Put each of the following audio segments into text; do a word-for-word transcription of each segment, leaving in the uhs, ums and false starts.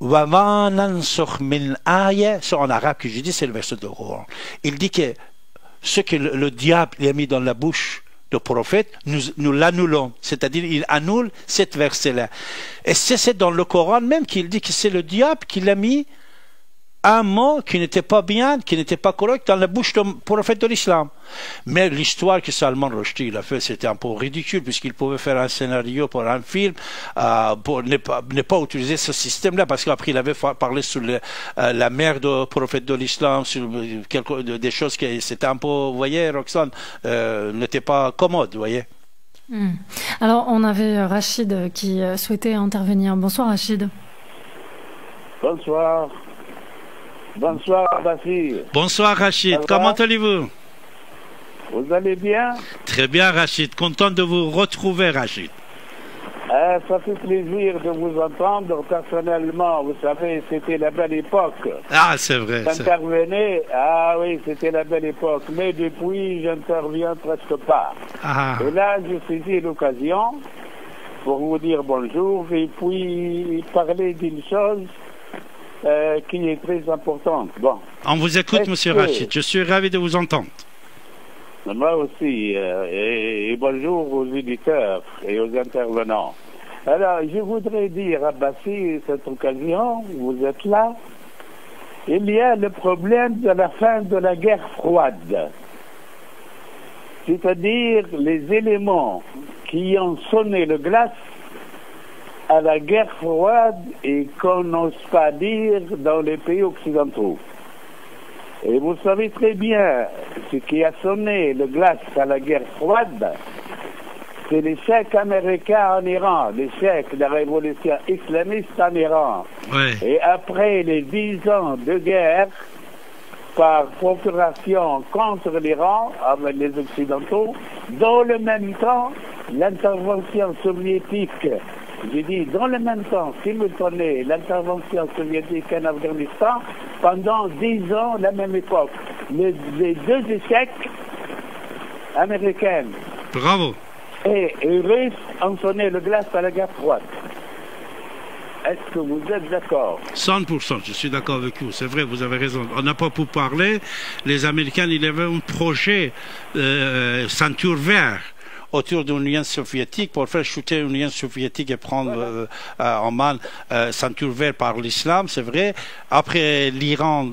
Wa nansukh min aya, c'est en arabe que je dis, c'est le verset de Coran. Il dit que ce que le, le diable a mis dans la bouche de prophète, nous, nous l'annulons. C'est-à-dire, il annule cet verset-là. Et c'est dans le Coran même qu'il dit que c'est le diable qui l'a mis un mot qui n'était pas bien, qui n'était pas correct dans la bouche du prophète de l'islam. Mais l'histoire que Salman Rushdie a fait, c'était un peu ridicule, puisqu'il pouvait faire un scénario pour un film, euh, pour ne pas, ne pas utiliser ce système-là, parce qu'après il avait parlé sur le, euh, la mère du prophète de l'islam, sur quelque, des choses qui c'était un peu, vous voyez, Roxane, euh, n'était pas commode, vous voyez. Mmh. Alors on avait Rachid qui souhaitait intervenir. Bonsoir Rachid. Bonsoir. Bonsoir, Bassir. Bonsoir, Rachid. Comment allez-vous? Vous allez bien? Très bien, Rachid. Content de vous retrouver, Rachid. Euh, ça fait plaisir de vous entendre. Personnellement, vous savez, c'était la belle époque. Ah, c'est vrai. J'intervenais. Ah oui, c'était la belle époque. Mais depuis, j'interviens presque pas. Ah. Et là, je saisis l'occasion pour vous dire bonjour et puis parler d'une chose Euh, qui est très importante. Bon. On vous écoute, monsieur que... Rachid. Je suis ravi de vous entendre. Moi aussi. Euh, et, et bonjour aux éditeurs et aux intervenants. Alors, je voudrais dire à Bassi, cette occasion, vous êtes là, il y a le problème de la fin de la guerre froide. C'est-à-dire les éléments qui ont sonné le glace à la guerre froide et qu'on n'ose pas dire dans les pays occidentaux. Et vous savez très bien, ce qui a sonné le glace à la guerre froide, c'est l'échec américain en Iran, l'échec de la révolution islamiste en Iran. Oui. Et après les dix ans de guerre par procuration contre l'Iran avec les Occidentaux, dans le même temps, l'intervention soviétique. J'ai dit, dans le même temps, simultané, l'intervention soviétique en Afghanistan, pendant dix ans, la même époque. Les, les deux échecs américains. Bravo. Et, et russes ont sonné le glace à la guerre froide. Est-ce que vous êtes d'accord? cent pour cent, je suis d'accord avec vous. C'est vrai, vous avez raison. On n'a pas pour parler. Les Américains, ils avaient un projet euh, ceinture verte autour de l'Union soviétique pour faire chuter l'Union soviétique et prendre voilà. euh, euh, en main euh, ceinture verte par l'islam, c'est vrai. Après l'Iran,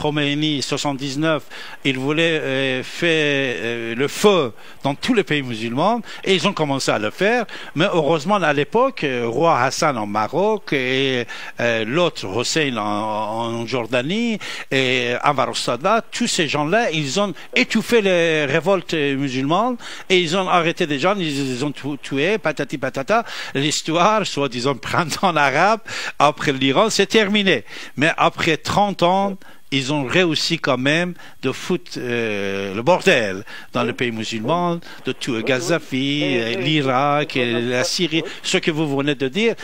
Khomeini soixante-dix-neuf, il voulait euh, faire euh, le feu dans tous les pays musulmans et ils ont commencé à le faire. Mais heureusement, à l'époque, roi Hassan en Maroc et euh, l'autre Hussein en, en Jordanie et Anwar Sadat, tous ces gens-là, ils ont étouffé les révoltes musulmanes et ils ont arrêté des gens, ils les ont tués, patati patata. L'histoire, soi-disant printemps arabe, après l'Iran, c'est terminé. Mais après trente ans, ils ont réussi quand même de foutre euh, le bordel dans le pays musulman, de tuer Gazafi, l'Irak, la Syrie. Ce que vous venez de dire,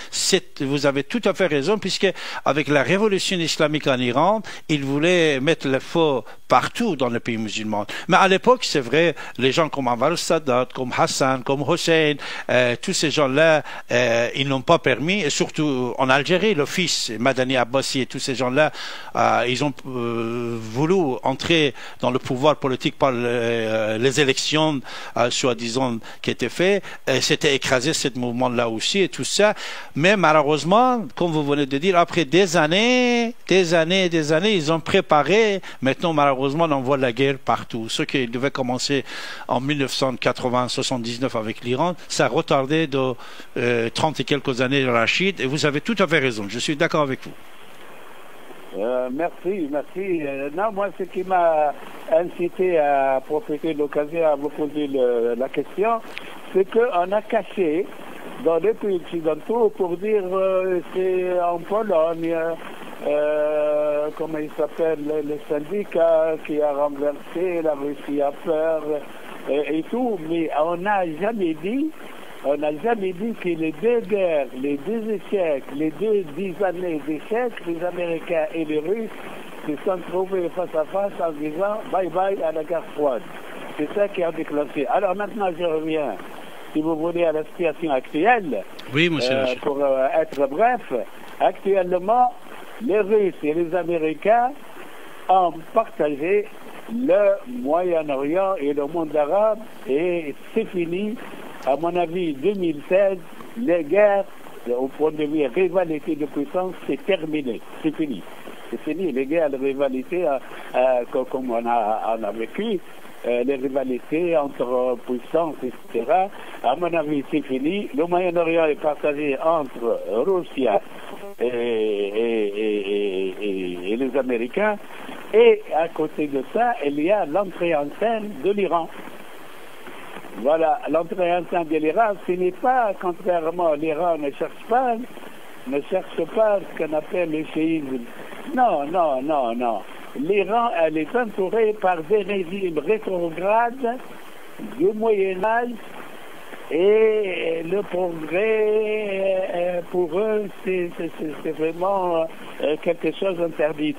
vous avez tout à fait raison, puisque avec la révolution islamique en Iran, ils voulaient mettre le feu partout dans le pays musulman. Mais à l'époque, c'est vrai, les gens comme Anwar Sadat, comme Hassan, comme Hussein, euh, tous ces gens-là, euh, ils n'ont pas permis, et surtout en Algérie, le fils, Madani Abbasi et tous ces gens-là, euh, ils ont euh, voulu entrer dans le pouvoir politique par le, euh, les élections, euh, soi-disant, qui étaient faites, et c'était écrasé, ce mouvement-là aussi, et tout ça. Mais malheureusement, comme vous venez de dire, après des années, des années, des années, ils ont préparé, maintenant, malheureusement, Heureusement, on voit la guerre partout. Ce qui devait commencer en mille neuf cent quatre-vingt soixante-dix-neuf avec l'Iran, ça a retardé de euh, trente et quelques années Rachid. Et vous avez tout à fait raison. Je suis d'accord avec vous. Euh, merci, merci. Euh, non, moi, ce qui m'a incité à profiter de l'occasion à vous poser le, la question, c'est qu'on a caché dans les pays occidentaux pour dire euh, c'est en Pologne. Euh, comment il s'appelle, le syndicat qui a renversé, la Russie a peur et, et tout, mais on n'a jamais dit, on n'a jamais dit que les deux guerres, les deux échecs, les deux dix années d'échecs, les Américains et les Russes se sont trouvés face à face en disant bye bye à la guerre froide. C'est ça qui a déclenché. Alors maintenant je reviens, si vous voulez, à la situation actuelle. Oui, monsieur. Euh, pour euh, être bref. Actuellement, les Russes et les Américains ont partagé le Moyen-Orient et le monde arabe, et c'est fini, à mon avis, deux mille seize, les guerres, au point de vue rivalité de puissance, c'est terminé, c'est fini. C'est fini, les guerres, les rivalités, euh, comme on a, on a vécu, euh, les rivalités entre puissances, et cetera. À mon avis, c'est fini. Le Moyen-Orient est partagé entre Russie et, et, et, et, et les Américains. Et à côté de ça, il y a l'entrée en scène de l'Iran. Voilà, l'entrée en scène de l'Iran, ce n'est pas, contrairement à l'Iran, ne cherche pas, ne cherche pas ce qu'on appelle le chiisme. Non, non, non, non. L'Iran, elle est entourée par des régimes rétrogrades du Moyen-Âge, et le progrès, pour eux, c'est vraiment quelque chose d'interdit.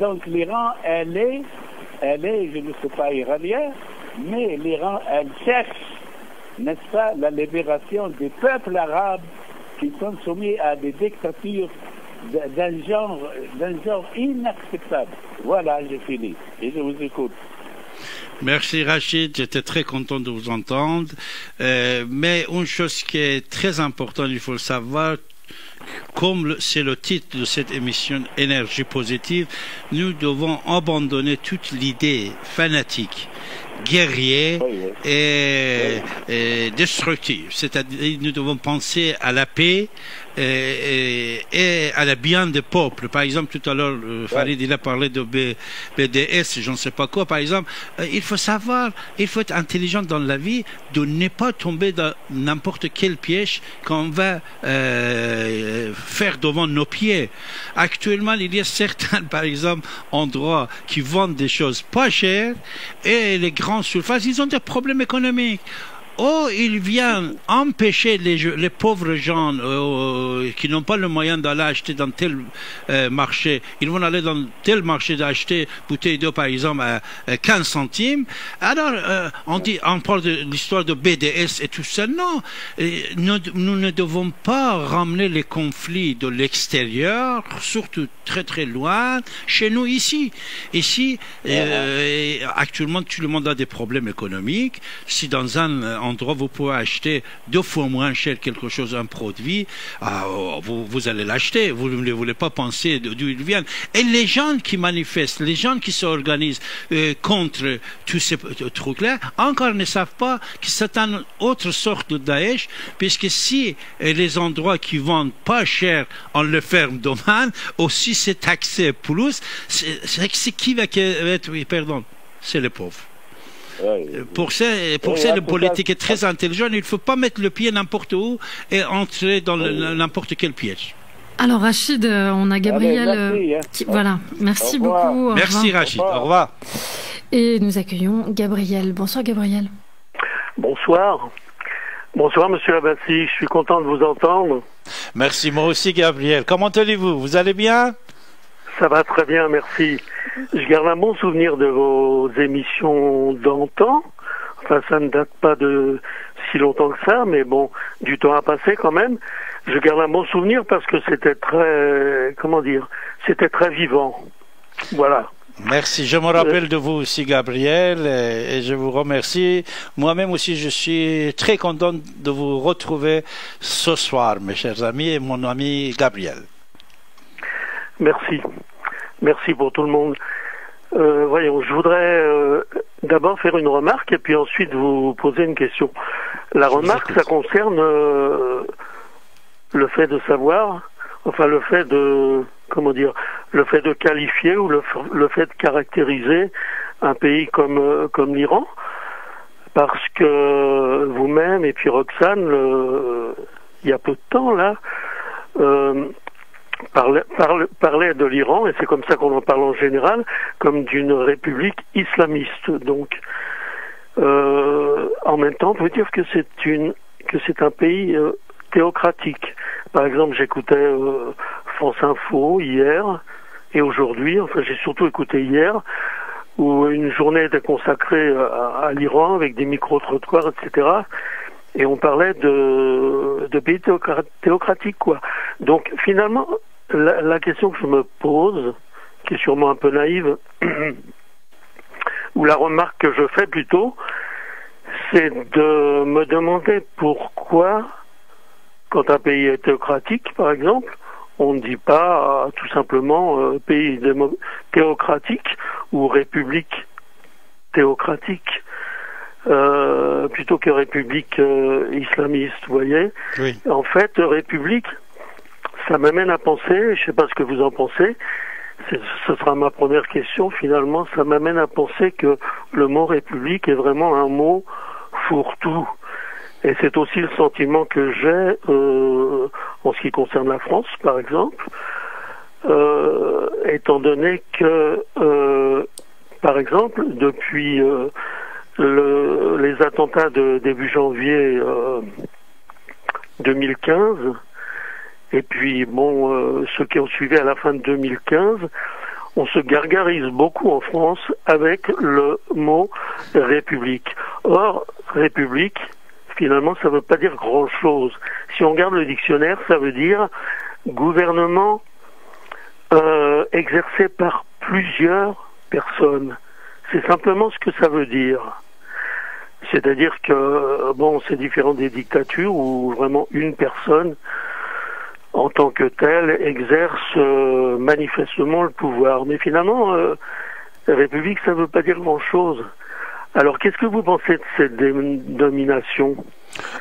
Donc l'Iran, elle est, elle est, je ne suis pas iranien, mais l'Iran, elle cherche, n'est-ce pas, la libération des peuples arabes qui sont soumis à des dictatures d'un genre, d'un genre inacceptable. Voilà, j'ai fini et je vous écoute. Merci Rachid, j'étais très content de vous entendre. Euh, mais une chose qui est très importante, il faut le savoir, comme c'est le titre de cette émission « Énergie positive », nous devons abandonner toute l'idée fanatique, guerrier et, et destructive. C'est-à-dire nous devons penser à la paix et, et, et à la bien des peuples. Par exemple, tout à l'heure, Farid il a parlé de B D S, je ne sais pas quoi. Par exemple, il faut savoir, il faut être intelligent dans la vie, de ne pas tomber dans n'importe quel piège qu'on va euh, faire devant nos pieds. Actuellement, il y a certains, par exemple, endroits qui vendent des choses pas chères, et les grandes surfaces, ils ont des problèmes économiques. Oh, ils viennent empêcher les, les pauvres gens euh, qui n'ont pas le moyen d'aller acheter dans tel euh, marché. Ils vont aller dans tel marché d'acheter bouteille d'eau, par exemple, à, à quinze centimes. Alors, euh, on dit, on parle de l'histoire de B D S et tout ça. Non, et nous, nous ne devons pas ramener les conflits de l'extérieur, surtout très très loin, chez nous ici. Ici, euh, actuellement, tout le monde a des problèmes économiques. Si dans un endroit, vous pouvez acheter deux fois moins cher quelque chose, un produit, ah, vous, vous allez l'acheter, vous ne voulez pas penser d'où il vient. Et les gens qui manifestent, les gens qui s'organisent euh, contre tous ces trucs-là, encore ne savent pas que c'est une autre sorte de Daesh, puisque si les endroits qui vendent pas cher, on le ferme demain, aussi c'est taxé plus, c'est qui va être, oui, pardon, c'est les pauvres. Pour ça, pour ça, la politique est très intelligente. Il ne faut pas mettre le pied n'importe où et entrer dans n'importe quel piège. Alors Rachid, on a Gabriel. Allez, merci, hein. Qui, voilà, merci beaucoup. Merci Rachid, au revoir. Et nous accueillons Gabriel. Bonsoir Gabriel. Bonsoir. Bonsoir Monsieur Abbasi, je suis content de vous entendre. Merci, moi aussi Gabriel. Comment allez-vous? Vous allez bien? Ça va très bien, merci. Je garde un bon souvenir de vos émissions d'antan. Enfin, ça ne date pas de si longtemps que ça, mais bon, du temps a passé quand même. Je garde un bon souvenir parce que c'était très, comment dire, c'était très vivant. Voilà. Merci, je me rappelle de vous aussi Gabriel, et je vous remercie. Moi-même aussi je suis très content de vous retrouver ce soir, mes chers amis, et mon ami Gabriel. Merci. Merci pour tout le monde. Euh, voyons, je voudrais euh, d'abord faire une remarque et puis ensuite vous poser une question. La remarque, ça concerne euh, le fait de savoir, enfin le fait de, comment dire, le fait de qualifier ou le, le fait de caractériser un pays comme, euh, comme l'Iran, parce que vous-même et puis Roxane, le, il y a peu de temps là, euh, Parle, parle, parlait de l'Iran, et c'est comme ça qu'on en parle en général, comme d'une république islamiste. Donc, euh, en même temps, on peut dire que c'est une, que c'est un pays euh, théocratique. Par exemple, j'écoutais euh, France Info hier et aujourd'hui. Enfin, j'ai surtout écouté hier, où une journée était consacrée à, à l'Iran avec des micro-trottoirs, et cetera. et on parlait de, de pays théocratique, quoi. Donc finalement, la, la question que je me pose, qui est sûrement un peu naïve, ou la remarque que je fais plutôt, c'est de me demander pourquoi, quand un pays est théocratique, par exemple, on ne dit pas euh, tout simplement euh, pays théocratique ou république théocratique, euh, plutôt que république euh, islamiste, vous voyez. Oui. En fait, république, ça m'amène à penser, je ne sais pas ce que vous en pensez, ce sera ma première question finalement, ça m'amène à penser que le mot république est vraiment un mot fourre-tout. Et c'est aussi le sentiment que j'ai euh, en ce qui concerne la France, par exemple, euh, étant donné que, euh, par exemple, depuis euh, le, les attentats de début janvier euh, deux mille quinze, et puis bon, euh, ceux qui ont suivi à la fin de deux mille quinze, on se gargarise beaucoup en France avec le mot république. Or, république, finalement, ça ne veut pas dire grand-chose. Si on regarde le dictionnaire, ça veut dire gouvernement euh, exercé par plusieurs personnes. C'est simplement ce que ça veut dire. C'est-à-dire que, bon, c'est différent des dictatures où vraiment une personne, en tant que telle, exerce euh, manifestement le pouvoir. Mais finalement, euh, la République, ça ne veut pas dire grand-chose. Alors, qu'est-ce que vous pensez de cette dénomination,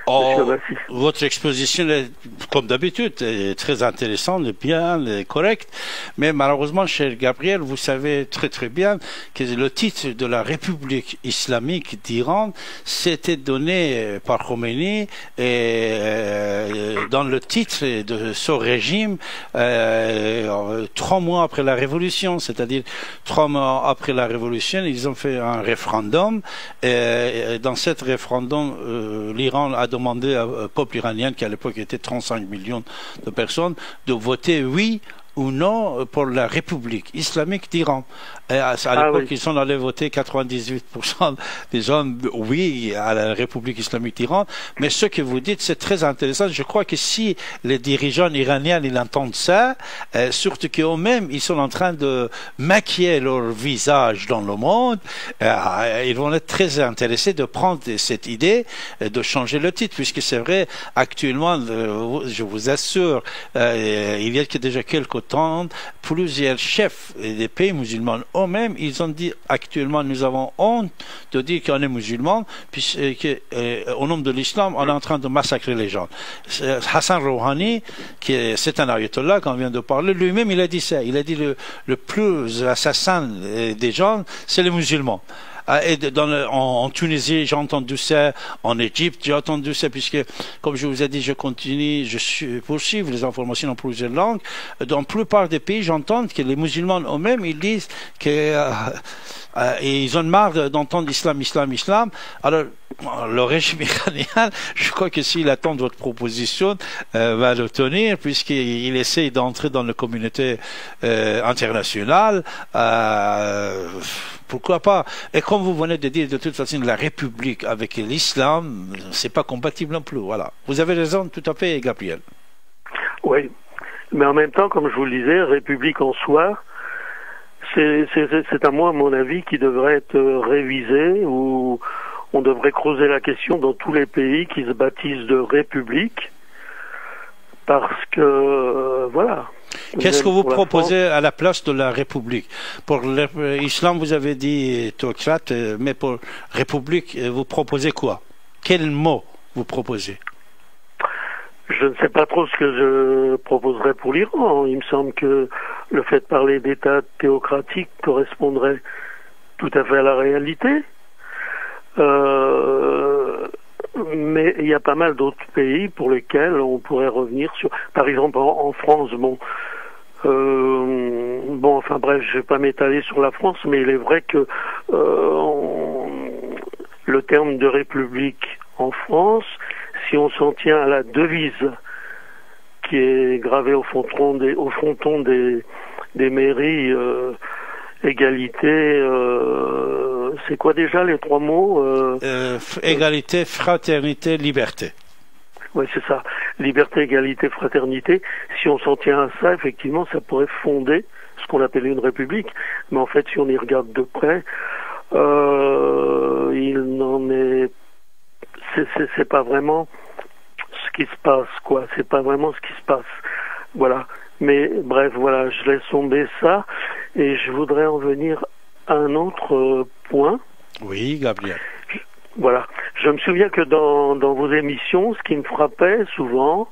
oh, M. Abbasi? Votre exposition, est, comme d'habitude, est très intéressante, bien, correcte. Mais malheureusement, cher Gabriel, vous savez très très bien que le titre de la République islamique d'Iran s'était donné par Khomeini et euh, dans le titre de ce régime euh, trois mois après la révolution, c'est-à-dire trois mois après la révolution, ils ont fait un référendum. Et dans cet référendum, euh, l'Iran a demandé au peuple iranien, qui à l'époque était trente-cinq millions de personnes, de voter oui ou non pour la République islamique d'Iran. À, à ah l'époque, oui. Ils sont allés voter quatre-vingt-dix-huit pour cent des gens oui à la République islamique d'Iran. Mais ce que vous dites, c'est très intéressant. Je crois que si les dirigeants iraniens ils entendent ça, euh, surtout qu'eux-mêmes, ils sont en train de maquiller leur visage dans le monde, euh, ils vont être très intéressés de prendre cette idée, de changer le titre, puisque c'est vrai, actuellement, euh, je vous assure, euh, il y a déjà quelques temps, plusieurs chefs des pays musulmans eux-mêmes, ils ont dit actuellement nous avons honte de dire qu'on est musulman, puisque euh, au nom de l'islam, on est en train de massacrer les gens. Hassan Rouhani, qui c'est un ayatollah qu'on vient de parler, lui-même il a dit ça, il a dit le, le plus assassin des gens, c'est les musulmans. Et dans le, en, en Tunisie, j'ai entendu ça. En Égypte, j'ai entendu ça, puisque, comme je vous ai dit, je continue, je poursuis les informations dans plusieurs langues. Dans la plupart des pays, j'entends que les musulmans eux-mêmes, ils disent que euh, euh, ils ont marre d'entendre l'islam, islam, islam. Alors, le régime iranien, je crois que s'il attend votre proposition, euh, va le tenir, puisqu'il essaye d'entrer dans la communauté euh, internationale. Euh, Pourquoi pas? Et comme vous venez de dire, de toute façon, la République avec l'islam, c'est pas compatible non plus. Voilà. Vous avez raison tout à fait, Gabriel. Oui. Mais en même temps, comme je vous le disais, République en soi, c'est à moi, à mon avis, qui devrait être révisé, ou on devrait creuser la question dans tous les pays qui se baptisent de République, parce que, euh, voilà. Qu'est-ce que vous proposez à la place de la République? Pour l'islam, vous avez dit théocrate, mais pour République, vous proposez quoi? Quel mot vous proposez? Je ne sais pas trop ce que je proposerais pour l'Iran. Il me semble que le fait de parler d'État théocratique correspondrait tout à fait à la réalité. Euh... Mais il y a pas mal d'autres pays pour lesquels on pourrait revenir sur... Par exemple, en France, bon... Euh, bon, enfin bref, je ne vais pas m'étaler sur la France, mais il est vrai que euh, on... le terme de république en France, si on s'en tient à la devise qui est gravée au fronton des, au fronton des, des mairies, euh, égalité... Euh, euh, c'est quoi déjà les trois mots euh, euh, Égalité, fraternité, liberté. Oui, c'est ça. Liberté, égalité, fraternité. Si on s'en tient à ça, effectivement, ça pourrait fonder ce qu'on appelait une république. Mais en fait, si on y regarde de près, euh, il n'en est... C'est pas vraiment ce qui se passe, quoi. C'est pas vraiment ce qui se passe. Voilà. Mais bref, voilà, je laisse tomber ça. Et je voudrais en venir à un autre euh, point. Oui, Gabriel. Je, voilà. Je me souviens que dans, dans vos émissions, ce qui me frappait souvent,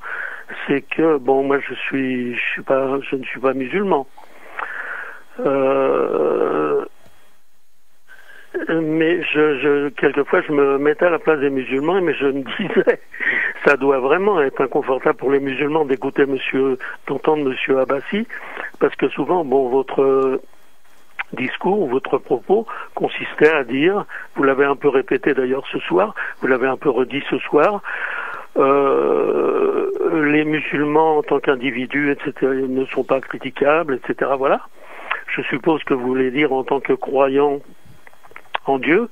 c'est que, bon, moi je suis, je suis pas, je ne suis pas musulman. Euh, mais je, je, quelquefois, je me mettais à la place des musulmans, mais je me disais, ça doit vraiment être inconfortable pour les musulmans d'écouter monsieur, d'entendre monsieur Abbasi, parce que souvent, bon, votre discours, votre propos consistait à dire, vous l'avez un peu répété d'ailleurs ce soir, vous l'avez un peu redit ce soir, euh, les musulmans en tant qu'individus, et cetera, ne sont pas critiquables, et cetera. Voilà. Je suppose que vous voulez dire en tant que croyant en Dieu.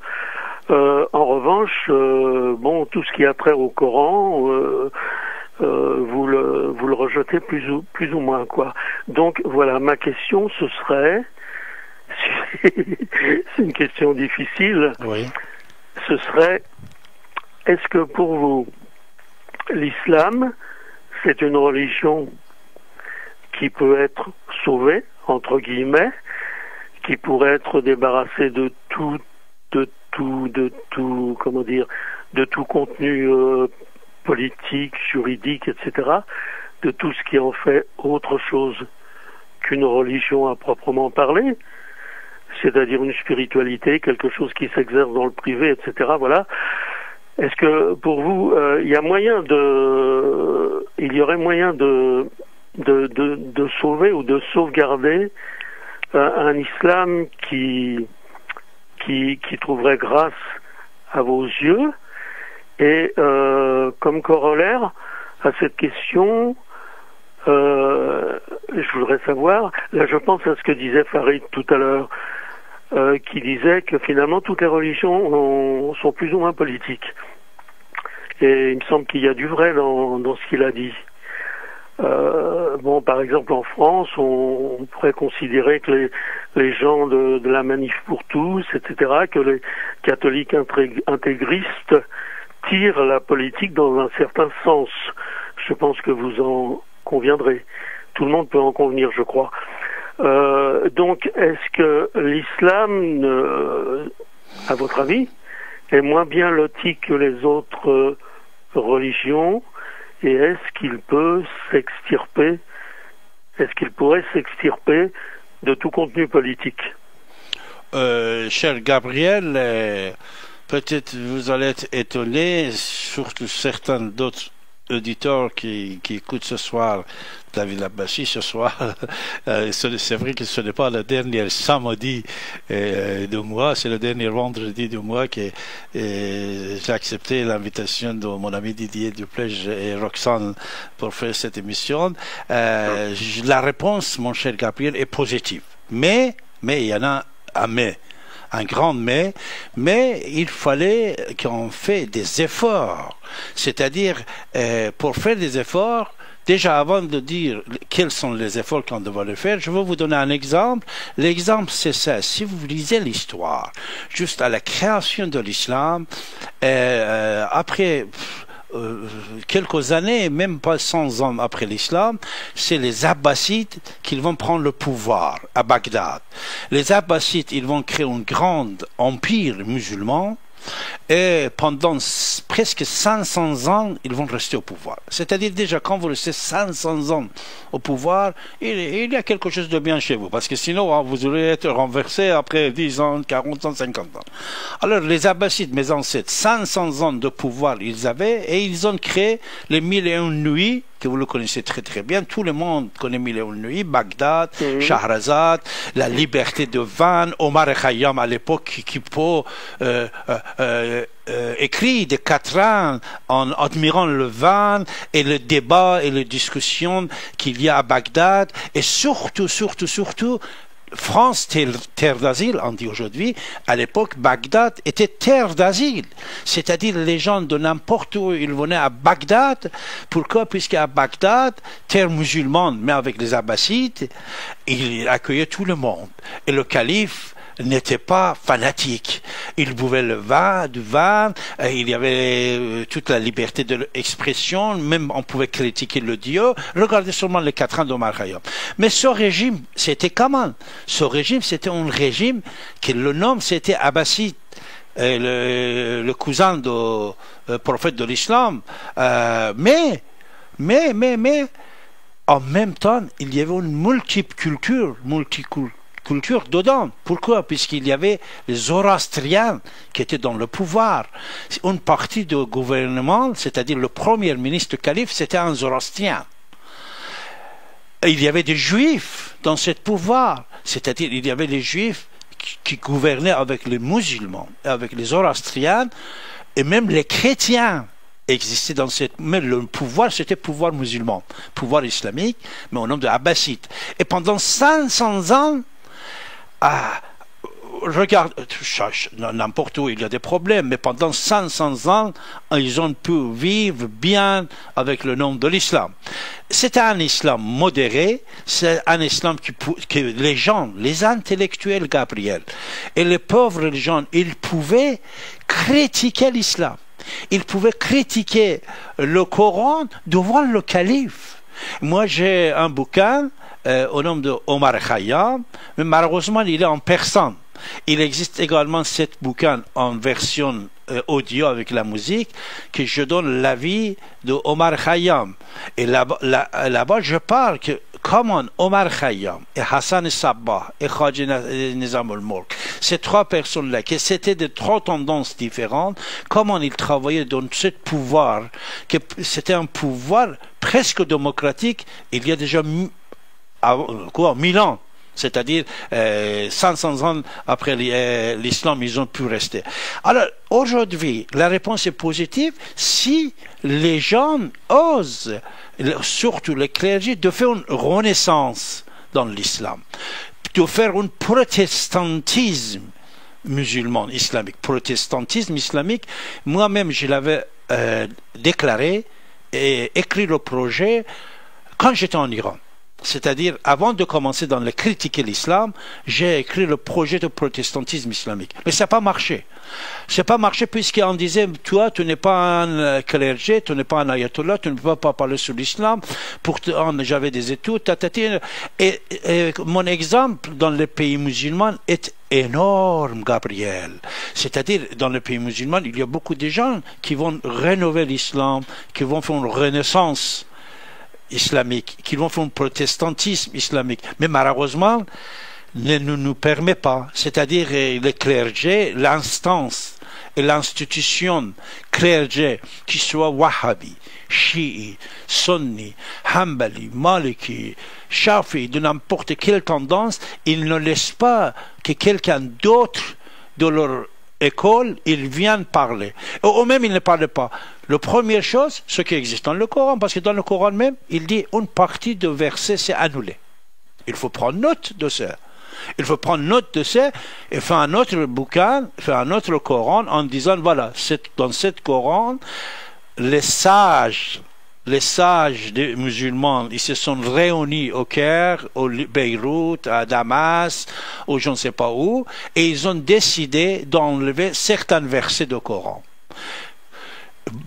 Euh, en revanche, euh, bon, tout ce qui a trait au Coran, euh, euh, vous le vous le rejetez plus ou plus ou moins, quoi. Donc voilà, ma question ce serait, c'est une question difficile. Oui. Ce serait, est-ce que pour vous, l'islam, c'est une religion qui peut être sauvée, entre guillemets, qui pourrait être débarrassée de tout, de tout, de tout, comment dire, de tout contenu euh, politique, juridique, et cetera, de tout ce qui en fait autre chose qu'une religion à proprement parler, c'est-à-dire une spiritualité, quelque chose qui s'exerce dans le privé, et cetera. Voilà. Est-ce que pour vous, euh, il y a moyen de, il y aurait moyen de, de, de, de sauver ou de sauvegarder euh, un islam qui, qui, qui trouverait grâce à vos yeux? Et euh, comme corollaire à cette question, euh, je voudrais savoir, là je pense à ce que disait Farid tout à l'heure, euh, qui disait que finalement toutes les religions ont, sont plus ou moins politiques. Et il me semble qu'il y a du vrai dans, dans ce qu'il a dit. Euh, bon, par exemple en France, on, on pourrait considérer que les, les gens de, de la Manif pour tous, et cetera, que les catholiques intégristes tirent la politique dans un certain sens. Je pense que vous en conviendrez. Tout le monde peut en convenir, je crois. Euh, donc, est-ce que l'islam, euh, à votre avis, est moins bien loti que les autres euh, religions? Et est-ce qu'il peut s'extirper, est-ce qu'il pourrait s'extirper de tout contenu politique? euh, Cher Gabriel, euh, peut-être vous allez être étonné, surtout certains d'autres auditeurs qui, qui écoutent ce soir, David Abbasi ce soir, euh, c'est vrai que ce n'est pas le dernier samedi euh, du mois, c'est le dernier vendredi du mois que j'ai accepté l'invitation de mon ami Didier Duplessis et Roxane pour faire cette émission. Euh, la réponse, mon cher Gabriel, est positive. Mais, mais il y en a un mais, un grand mais, mais il fallait qu'on fasse des efforts. C'est-à-dire, euh, pour faire des efforts, déjà avant de dire quels sont les efforts qu'on doit le faire, je vais vous donner un exemple. L'exemple, c'est ça. Si vous lisez l'histoire, juste à la création de l'islam, euh, après... Euh, quelques années, même pas cent ans après l'islam, c'est les Abbassides qui vont prendre le pouvoir à Bagdad. Les Abbassides, ils vont créer un grand empire musulman et pendant presque cinq cents ans, ils vont rester au pouvoir. C'est-à-dire déjà, quand vous restez cinq cents ans au pouvoir, il, il y a quelque chose de bien chez vous, parce que sinon, hein, vous allez être renversé après dix ans, quarante ans, cinquante ans. Alors, les Abbassides, mes ancêtres, cinq cents ans de pouvoir, ils avaient, et ils ont créé les Mille et Une Nuits, que vous le connaissez très très bien, tout le monde connaît Mille et Une Nuits, Bagdad, mmh. Shahrazad, la liberté de Van, Omar Khayyam à l'époque qui, qui peut, euh, euh, euh, euh, écrit des quatrains en admirant le vin et le débat et les discussions qu'il y a à Bagdad, et surtout, surtout, surtout, France, terre d'asile, on dit aujourd'hui, à l'époque, Bagdad était terre d'asile. C'est-à-dire les gens de n'importe où, ils venaient à Bagdad. Pourquoi? Puisqu'à Bagdad, terre musulmane, mais avec les Abbassides, il accueillait tout le monde. Et le calife n'était pas fanatique. Il buvait le vin, du vin, il y avait toute la liberté de l'expression, même on pouvait critiquer le dieu. Regardez seulement les quatre ans d'Omar Khayyam. Mais ce régime, c'était comment? Ce régime, c'était un régime que le nom, c'était Abbasside. Le, le cousin du euh, prophète de l'islam. Euh, mais, mais, mais, mais, en même temps, il y avait une multiple culture, multiculture. culture dedans. Pourquoi? Puisqu'il y avait les zoroastriens qui étaient dans le pouvoir. Une partie du gouvernement, c'est-à-dire le premier ministre calife, c'était un zoroastrien. Il y avait des juifs dans ce pouvoir, c'est-à-dire il y avait les juifs qui, qui gouvernaient avec les musulmans, avec les zoroastriens, et même les chrétiens existait dans cette... Mais le pouvoir, c'était pouvoir musulman, pouvoir islamique, mais au nom de Abbasside. Et pendant cinq cents ans, Ah, regarde, n'importe où il y a des problèmes, mais pendant cinq cents ans, ils ont pu vivre bien avec le nom de l'islam. C'est un islam modéré, c'est un islam qui, que les gens, les intellectuels, Gabriel, et les pauvres gens, ils pouvaient critiquer l'islam. Ils pouvaient critiquer le Coran devant le calife. Moi, j'ai un bouquin Euh, au nom de Omar Khayyam, mais malheureusement il est en persan. Il existe également cette bouquin en version euh, audio avec la musique, que je donne l'avis de Omar Khayyam. Et là-bas, là, là-bas je parle que comment Omar Khayyam et Hassan Sabbah et Khaji Nizam al-Mulk, ces trois personnes-là, que c'était de trois tendances différentes, comment ils travaillaient dans ce pouvoir, que c'était un pouvoir presque démocratique, il y a déjà quoi, mille ans, c'est-à-dire euh, cinq cents ans après l'islam, ils ont pu rester. Alors aujourd'hui, la réponse est positive si les gens osent, surtout les clergés, de faire une renaissance dans l'islam, de faire un protestantisme musulman islamique. Protestantisme islamique, moi-même, je l'avais euh, déclaré et écrit le projet quand j'étais en Iran. C'est-à-dire, avant de commencer dans le critiquer l'islam, j'ai écrit le projet de protestantisme islamique. Mais ça n'a pas marché. Ça n'a pas marché puisqu'on disait, toi, tu n'es pas un clergé, tu n'es pas un ayatollah, tu ne peux pas parler sur l'islam. Pourtant, j'avais des études, tatati. Et, et mon exemple dans les pays musulmans est énorme, Gabriel. C'est-à-dire, dans les pays musulmans, il y a beaucoup de gens qui vont rénover l'islam, qui vont faire une renaissance islamique, qui vont faire un protestantisme islamique, mais malheureusement ne nous, nous permet pas, c'est-à-dire le clergé, l'instance et l'institution clergé, qui soit wahhabi, chiite, sunni, hanbali, maliki, shafi, de n'importe quelle tendance, ils ne laissent pas que quelqu'un d'autre de leur école, ils viennent parler. Ou même, ils ne parlent pas. La première chose, ce qui existe dans le Coran, parce que dans le Coran même, il dit une partie de verset, c'est annulé. Il faut prendre note de ça. Il faut prendre note de ça et faire un autre bouquin, faire un autre Coran en disant, voilà, dans cette Coran, les sages, les sages des musulmans, ils se sont réunis au Caire, au Beyrouth, à Damas, ou je ne sais pas où, et ils ont décidé d'enlever certains versets du Coran.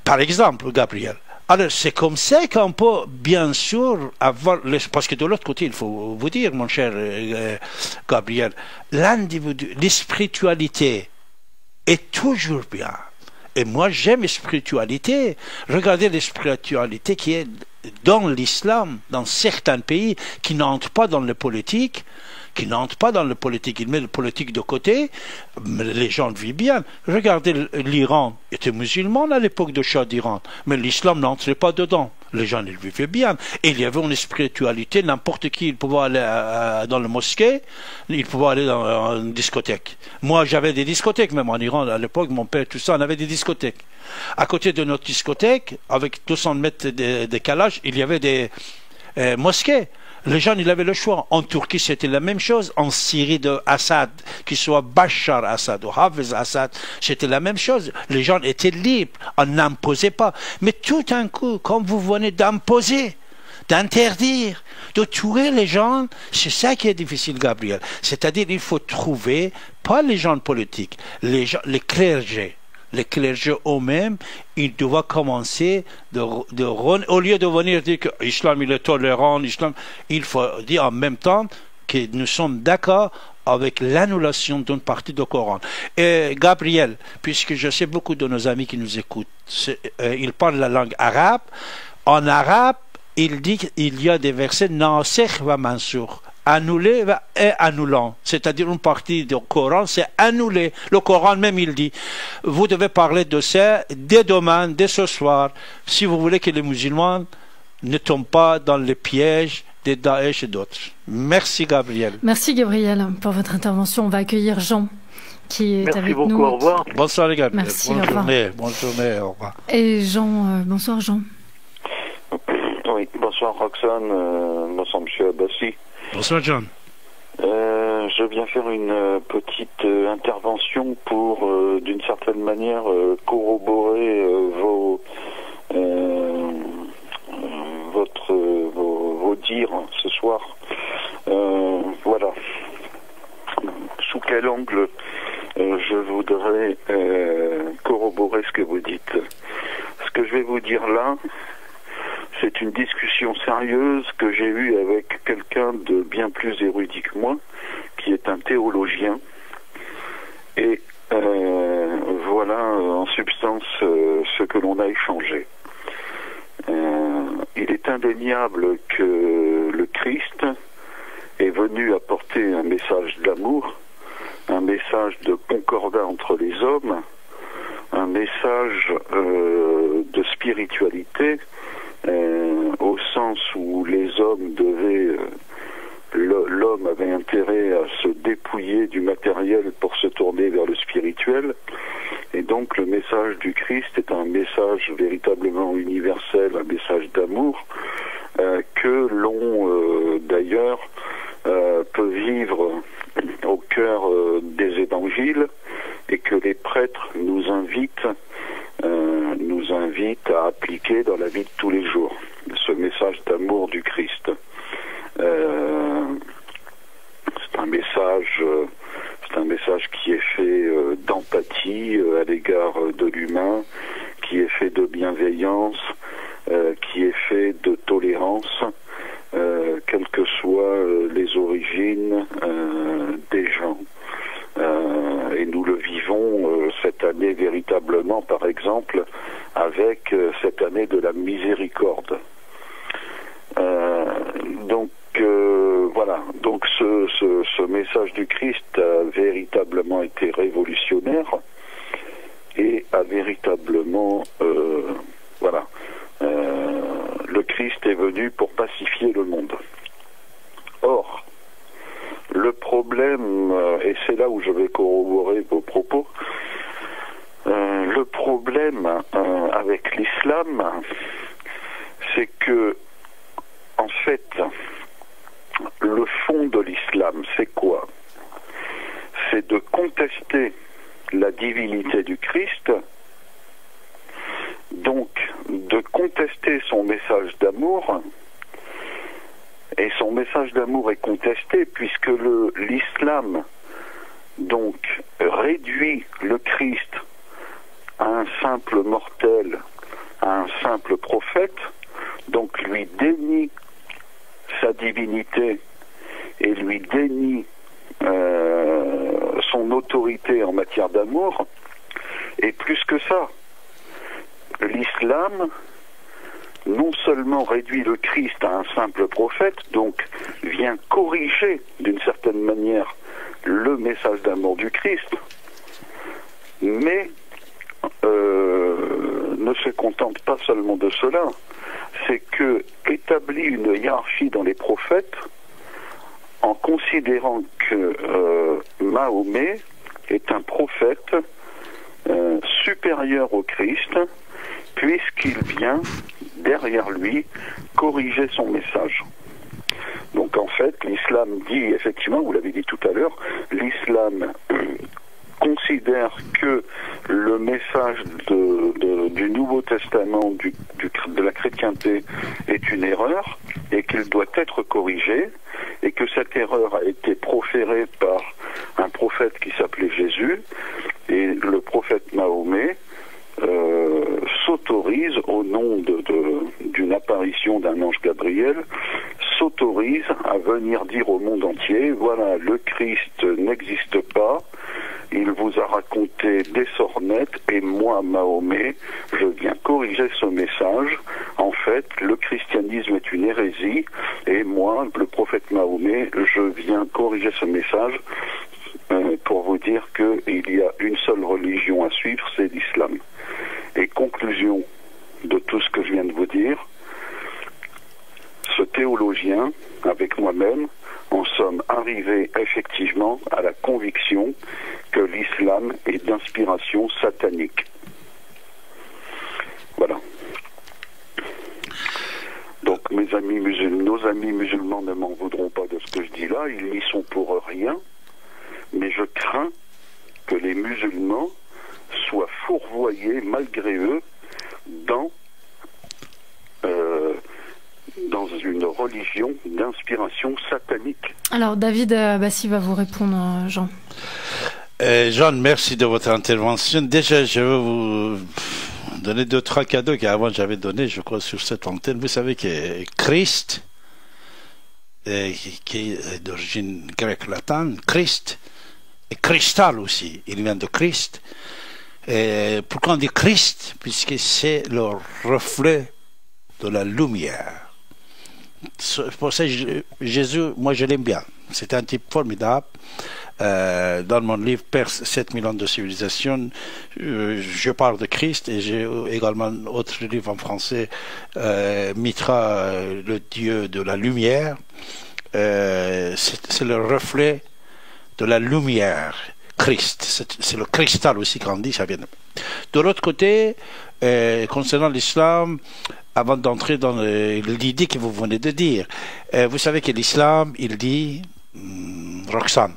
Par exemple, Gabriel. Alors, c'est comme ça qu'on peut, bien sûr, avoir... Les... Parce que de l'autre côté, il faut vous dire, mon cher euh, Gabriel, l'individu, la spiritualité est toujours bien. Et moi, j'aime la spiritualité. Regardez la spiritualité qui est dans l'islam, dans certains pays, qui n'entre pas dans le politique, qui n'entre pas dans le politique. Ils mettent le politique de côté, mais les gens vivent bien. Regardez, l'Iran était musulman à l'époque de Shah d'Iran, mais l'islam n'entrait pas dedans. Les gens, ils vivaient bien. Et il y avait une spiritualité, n'importe qui, il pouvait aller euh, dans la mosquée, il pouvait aller dans euh, une discothèque. Moi, j'avais des discothèques, même en Iran, à l'époque, mon père, tout ça, on avait des discothèques. À côté de notre discothèque, avec deux cents mètres de décalage, il y avait des euh, mosquées. les jeunes, ils avaient le choix. En Turquie, c'était la même chose. En Syrie de Assad, qu'il soit Bachar Assad ou Hafez Assad, c'était la même chose. Les jeunes étaient libres. On n'imposait pas. Mais tout d'un coup, comme vous venez d'imposer, d'interdire, de tuer les gens, c'est ça qui est difficile, Gabriel. C'est-à-dire, il faut trouver, pas les gens politiques, les, gens, les clergés. Les clergés eux-mêmes, ils doivent commencer de, de, au lieu de venir dire que l'islam il est tolérant, l'islam, il faut dire en même temps que nous sommes d'accord avec l'annulation d'une partie du Coran. Et Gabriel, puisque je sais beaucoup de nos amis qui nous écoutent, euh, ils parlent la langue arabe. En arabe, il dit qu'il y a des versets nasikh wa mansour, annulé et annulant, c'est-à-dire une partie du Coran, c'est annulé. Le Coran même, il dit, vous devez parler de ça dès demain, dès ce soir, si vous voulez que les musulmans ne tombent pas dans les pièges des Daesh et d'autres. Merci Gabriel. Merci Gabriel pour votre intervention. On va accueillir Jean qui est Merci avec beaucoup, nous. Au revoir. Bonsoir les gars. Merci, bonne, au journée, bonne journée, au revoir. Et Jean, euh, bonsoir Jean. Oui, bonsoir Roxane, euh, bonsoir Monsieur Abbasi. Bonsoir John. Euh, je viens faire une euh, petite euh, intervention pour, euh, d'une certaine manière, euh, corroborer euh, vos, euh, votre, euh, vos, vos dires ce soir. Euh, voilà. Sous quel angle euh, je voudrais euh, corroborer ce que vous dites. Ce que je vais vous dire là, c'est une discussion sérieuse que j'ai eue avec quelqu'un de bien plus érudit que moi, qui est un théologien. Et euh, voilà en substance euh, ce que l'on a échangé. Euh, il est indéniable que le Christ est venu apporter un message d'amour, un message de concordat entre les hommes, un message euh, de spiritualité, Euh, au sens où les hommes devaient, euh, l'homme avait intérêt à se dépouiller du matériel pour se tourner vers le spirituel. Et donc le message du Christ est un message véritablement universel, un message d'amour, euh, que l'on euh, d'ailleurs euh, peut vivre au cœur euh, des évangiles et que les prêtres nous invitent Euh, nous invite à appliquer dans la vie de tous les jours ce message d'amour du Christ. Euh, c'est un message, euh, c'est un message qui est fait euh, d'empathie euh, à l'égard euh, de l'humain, qui est fait de bienveillance, euh, qui est fait de tolérance, euh, quelles que soient euh, les origines euh, des gens. Euh, et nous le vivons euh, cette année véritablement, par exemple, avec euh, cette année de la miséricorde. Euh, donc euh, voilà. Donc ce, ce, ce message du Christ a véritablement été révolutionnaire et a véritablement euh, voilà. Euh, le Christ est venu pour pacifier le monde. Or, le problème, et c'est là où je vais corroborer vos propos, euh, le problème euh, avec l'islam, c'est que, en fait, le fond de l'islam, c'est quoi? C'est de contester la divinité du Christ, donc de contester son message d'amour. Et son message d'amour est contesté puisque le l'islam donc réduit le Christ à un simple mortel, à un simple prophète, donc lui dénie sa divinité et lui dénie euh, son autorité en matière d'amour. Et plus que ça, l'islam non seulement réduit le Christ à un simple prophète, donc vient corriger d'une certaine manière le message d'amour du Christ, mais euh, ne se contente pas seulement de cela, c'est que établit une hiérarchie dans les prophètes en considérant que euh, Mahomet est un prophète euh, supérieur au Christ, puisqu'il vient derrière lui corriger son message. Donc en fait, l'islam dit, effectivement, vous l'avez dit tout à l'heure, l'islam considère que le message de, de, du Nouveau Testament, du, du, de la chrétienté, est une erreur et qu'il doit être corrigé, et que cette erreur a été proférée par un prophète qui s'appelait Jésus, et le prophète Mahomet euh, s'autorise, au nom de, de, d'une apparition d'un ange Gabriel, s'autorise à venir dire au monde entier, voilà, le Christ n'existe pas, il vous a raconté des sornettes et moi, Mahomet, je viens corriger ce message. En fait, le christianisme est une hérésie et moi, le prophète Mahomet, je viens corriger ce message euh, pour vous dire qu'il y a une seule religion à suivre, c'est l'islam. Et conclusion de tout ce que je viens de vous dire, ce théologien, avec moi-même, en sommes arrivés effectivement à la conviction que l'islam est d'inspiration satanique. Voilà. Donc mes amis musulmans, nos amis musulmans ne m'en voudront pas de ce que je dis là, ils n'y sont pour rien, mais je crains que les musulmans soient fourvoyés malgré eux dans... Euh, dans une religion d'inspiration satanique. Alors David Abbasi va vous répondre, Jean. Euh, Jean, merci de votre intervention. Déjà, je veux vous donner deux, trois cadeaux qu'avant j'avais donné, je crois, sur cette antenne. Vous savez que Christ, euh, qui est d'origine grecque-latine, Christ, et cristal aussi, il vient de Christ. Et pourquoi on dit Christ? Puisque c'est le reflet de la lumière. Pour ça, Jésus, moi je l'aime bien. C'est un type formidable. Euh, dans mon livre Perse, sept mille ans de civilisation, euh, je parle de Christ et j'ai également un autre livre en français, euh, Mitra, euh, le dieu de la lumière. Euh, c'est le reflet de la lumière. Christ, c'est le cristal aussi qu'on dit, ça vient de... De l'autre côté, euh, concernant l'islam, avant d'entrer dans l'idée que vous venez de dire, euh, vous savez que l'islam, il dit, hum, Roxane,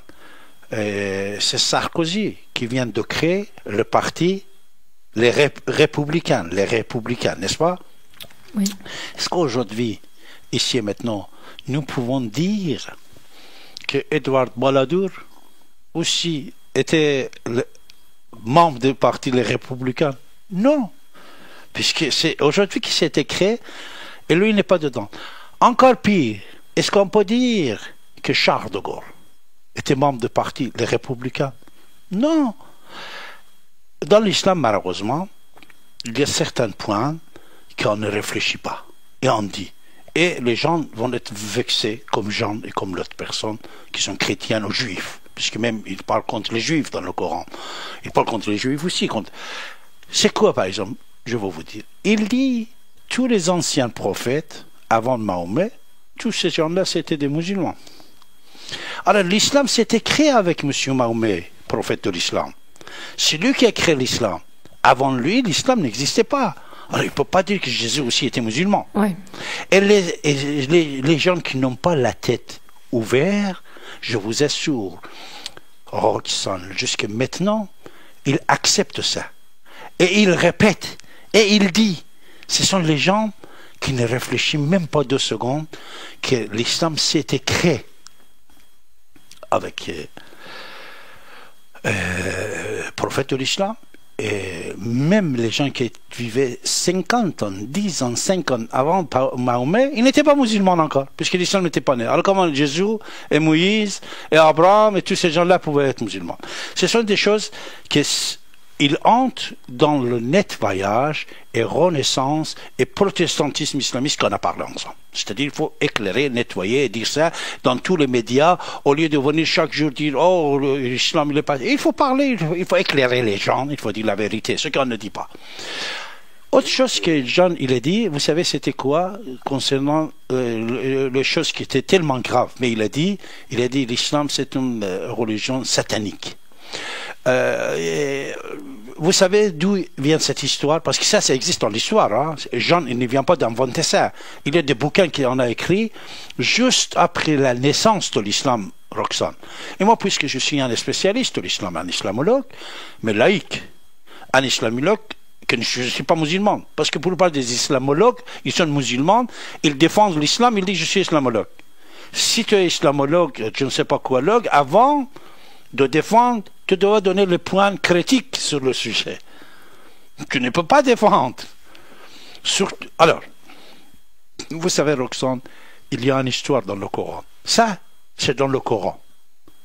euh, c'est Sarkozy qui vient de créer le parti, les ré républicains, les républicains, n'est-ce pas? Oui. Est-ce qu'aujourd'hui, ici et maintenant, nous pouvons dire que Edouard Balladur aussi était le membre du parti les républicains? Non! Puisque c'est aujourd'hui qui s'est été créé et lui n'est pas dedans. Encore pire, est-ce qu'on peut dire que Charles de Gaulle était membre du parti les républicains? Non. Dans l'islam, malheureusement, il y a certains points qu'on ne réfléchit pas et on dit. Et les gens vont être vexés, comme Jean et comme l'autre personne, qui sont chrétiens ou juifs, puisque même ils parlent contre les juifs dans le Coran. Ils parlent contre les juifs aussi. Contre... C'est quoi, par exemple? Je vais vous dire. Il dit, tous les anciens prophètes, avant Mahomet, tous ces gens-là, c'étaient des musulmans. Alors, l'islam s'était créé avec M. Mahomet, prophète de l'islam. C'est lui qui a créé l'islam. Avant lui, l'islam n'existait pas. Alors, il ne peut pas dire que Jésus aussi était musulman. Oui. Et, les, et les, les gens qui n'ont pas la tête ouverte, je vous assure, Roxane, jusque maintenant, ils acceptent ça. Et ils répètent. Et il dit, ce sont les gens qui ne réfléchissent même pas deux secondes que l'islam s'était créé avec euh, le prophète de l'islam, et même les gens qui vivaient cinquante ans, dix ans, cinq ans avant Mahomet, ils n'étaient pas musulmans encore, puisque l'islam n'était pas né. Alors comment Jésus et Moïse et Abraham et tous ces gens-là pouvaient être musulmans? Ce sont des choses qui... Il entre dans le nettoyage et renaissance et protestantisme islamiste qu'on a parlé ensemble. C'est-à-dire il faut éclairer, nettoyer et dire ça dans tous les médias au lieu de venir chaque jour dire « Oh, l'islam, il est pas... » Il faut parler, il faut éclairer les gens, il faut dire la vérité, ce qu'on ne dit pas. Autre chose que Jean, il a dit, vous savez c'était quoi concernant euh, les choses qui étaient tellement graves, mais il a dit, il a dit l'islam c'est une religion satanique. Euh, vous savez d'où vient cette histoire? Parce que ça, ça existe dans l'histoire. Hein? Jean, il ne vient pas d'inventer ça. Il y a des bouquins qu'il en a écrits juste après la naissance de l'islam, Roxane. Et moi, puisque je suis un spécialiste de l'islam, un islamologue, mais laïque, un islamologue, que je ne suis pas musulman. Parce que pour parler des islamologues, ils sont musulmans, ils défendent l'islam, ils disent je suis islamologue. Si tu es islamologue, je ne sais pas quoi, log, avant de défendre, tu dois donner le point critique sur le sujet. Tu ne peux pas défendre. Surtout, alors, vous savez, Roxane, il y a une histoire dans le Coran. Ça, c'est dans le Coran.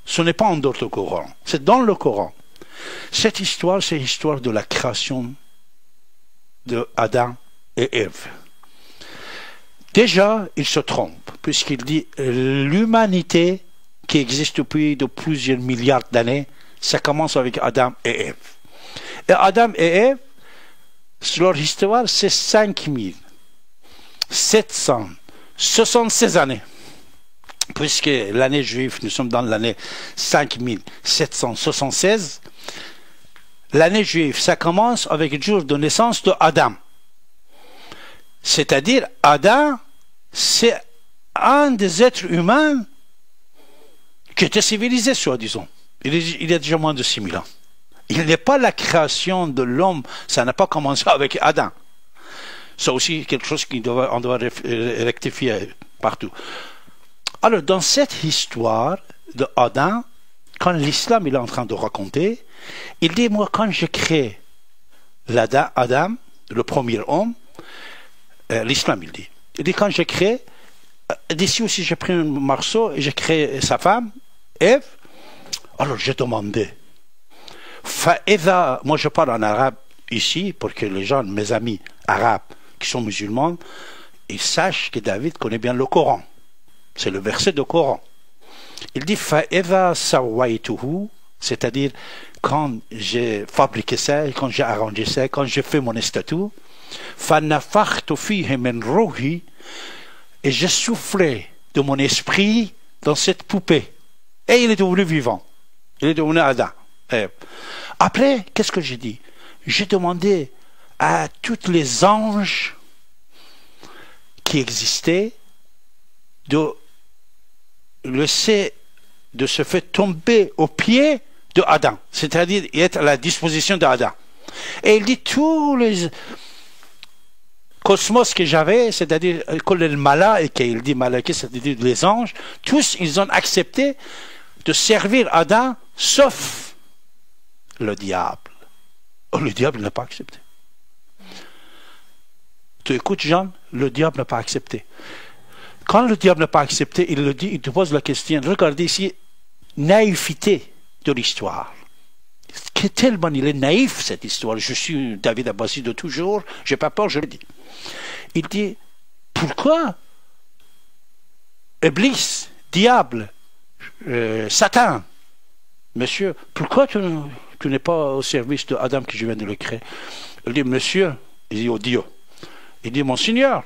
Ce n'est pas en dehors du Coran. C'est dans le Coran. Cette histoire, c'est l'histoire de la création de Adam et Ève. Déjà, il se trompe, puisqu'il dit l'humanité qui existe depuis de plusieurs milliards d'années, ça commence avec Adam et Ève. Et Adam et Ève, leur histoire, c'est cinq mille sept cent soixante-seize années. Puisque l'année juive, nous sommes dans l'année cinq mille sept cent soixante-seize, l'année juive, ça commence avec le jour de naissance de Adam. C'est-à-dire, Adam, c'est un des êtres humains qui était civilisé, soi-disant. Il, il y a déjà moins de six mille ans. Il n'est pas la création de l'homme, ça n'a pas commencé avec Adam. C'est aussi quelque chose qu'on doit, on doit rectifier partout. Alors, dans cette histoire de Adam, quand l'islam est en train de raconter, il dit, moi, quand je crée l'Adam, le premier homme, euh, l'islam, il dit, il dit, quand je crée, d'ici aussi, j'ai pris un morceau et j'ai créé sa femme, Ève. Alors, j'ai demandé. Faïda, moi, je parle en arabe ici pour que les gens, mes amis arabes qui sont musulmans, ils sachent que David connaît bien le Coran. C'est le verset du Coran. Il dit Faïda sawaituhu, c'est-à-dire quand j'ai fabriqué ça, quand j'ai arrangé ça, quand j'ai fait mon statut, Fanafakhtu fihi min ruhi. Et j'ai soufflé de mon esprit dans cette poupée. Et il est devenu vivant. Il est devenu Adam. Et après, qu'est-ce que j'ai dit? J'ai demandé à tous les anges qui existaient de laisser, de se faire tomber aux pieds de Adam. C'est-à-dire être à la disposition d'Adam. Et il dit tous les cosmos que j'avais, c'est-à-dire le malaïka, il dit malaïka, c'est-à-dire les anges, tous ils ont accepté de servir Adam, sauf le diable. Oh, le diable n'a pas accepté. Tu écoutes, Jean, le diable n'a pas accepté. Quand le diable n'a pas accepté, il le dit, il te pose la question. Regardez ici, naïveté de l'histoire. Tellement il est naïf cette histoire. Je suis David Abbasi de toujours, j'ai pas peur, je le dis. Il dit pourquoi Iblis, diable, euh, Satan, monsieur, pourquoi tu, tu n'es pas au service de Adam que je viens de le créer? Il dit monsieur, il dit au Dieu, il dit mon Seigneur,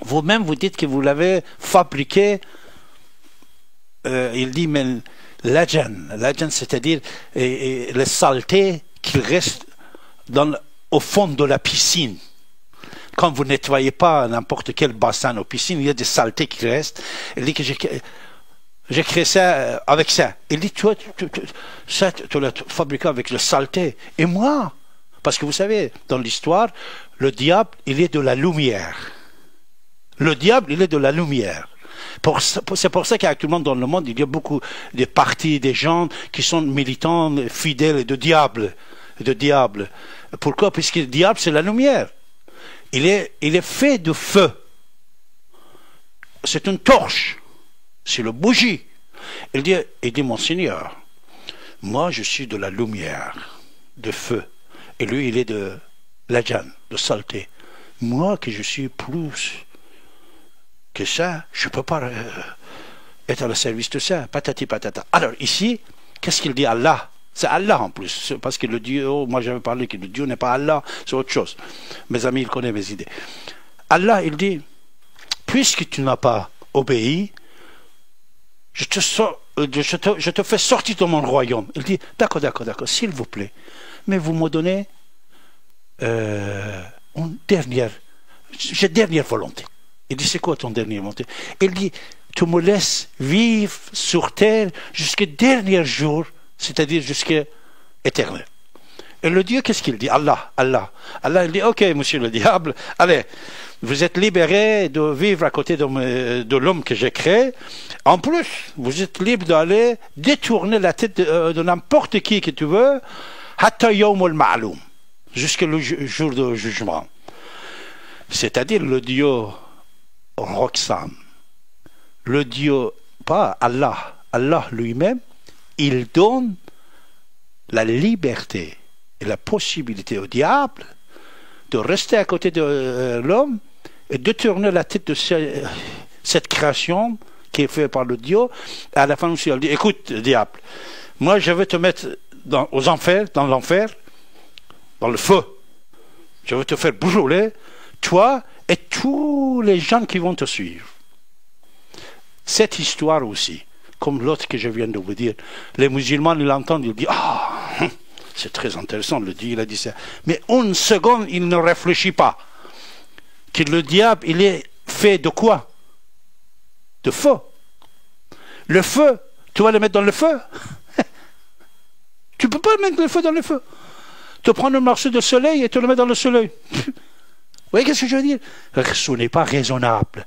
vous-même vous dites que vous l'avez fabriqué. Euh, il dit mais la djinn, la djinn, c'est-à-dire les saletés qui restent dans, au fond de la piscine. Quand vous nettoyez pas n'importe quel bassin aux piscines, il y a des saletés qui restent. Il dit que j'ai créé ça avec ça. Il dit toi, tu, tu, ça, tu l'as fabriqué avec le saleté. Et moi, parce que vous savez, dans l'histoire, le diable, il est de la lumière. Le diable, il est de la lumière. C'est pour ça qu'actuellement dans le monde, il y a beaucoup de partis, des gens qui sont militants, fidèles de diable. De diable. Pourquoi? Puisque le diable, c'est la lumière. Il est, il est fait de feu. C'est une torche. C'est le bougie. Il dit, il dit, mon Seigneur, moi je suis de la lumière, de feu. Et lui, il est de la djinn, de saleté. Moi que je suis plus que ça, je ne peux pas euh, être au service de ça, patati patata. Alors ici, qu'est-ce qu'il dit Allah? C'est Allah en plus, parce que le Dieu, oh, moi j'avais parlé que le Dieu n'est pas Allah, c'est autre chose. Mes amis, ils connaissent mes idées. Allah, il dit, puisque tu n'as pas obéi, je te, sors, je te, je te fais sortir de mon royaume. Il dit, d'accord, d'accord, d'accord, s'il vous plaît, mais vous me donnez euh, une dernière, j'ai dernière volonté. Il dit, c'est quoi ton dernière volonté? Il dit, tu me laisses vivre sur terre jusqu'au dernier jour, c'est-à-dire jusqu'à éternel. Et le Dieu, qu'est-ce qu'il dit? Allah, Allah. Allah, il dit, ok, monsieur le diable, allez, vous êtes libéré de vivre à côté de, de l'homme que j'ai créé. En plus, vous êtes libre d'aller détourner la tête de, de n'importe qui que tu veux, jusqu'au jour du jugement. C'est-à-dire le Dieu Roxane, le Dieu, pas Allah, Allah lui-même, il donne la liberté et la possibilité au diable de rester à côté de l'homme et de tourner la tête de ce, cette création qui est faite par le Dieu. À la fin, nous dit, écoute, diable, moi je vais te mettre dans, aux enfers, dans l'enfer, dans le feu. Je vais te faire brûler, toi et tous les gens qui vont te suivre. Cette histoire aussi, comme l'autre que je viens de vous dire, les musulmans l'entendent, ils disent, ah, oh, c'est très intéressant, le Dieu, il a dit ça. Mais une seconde, il ne réfléchit pas. Que le diable, il est fait de quoi? De feu. Le feu, tu vas le mettre dans le feu? Tu ne peux pas mettre le feu dans le feu. Tu prends le morceau de soleil et tu le mets dans le soleil. Vous voyez qu'est-ce que je veux dire? Ce n'est pas raisonnable.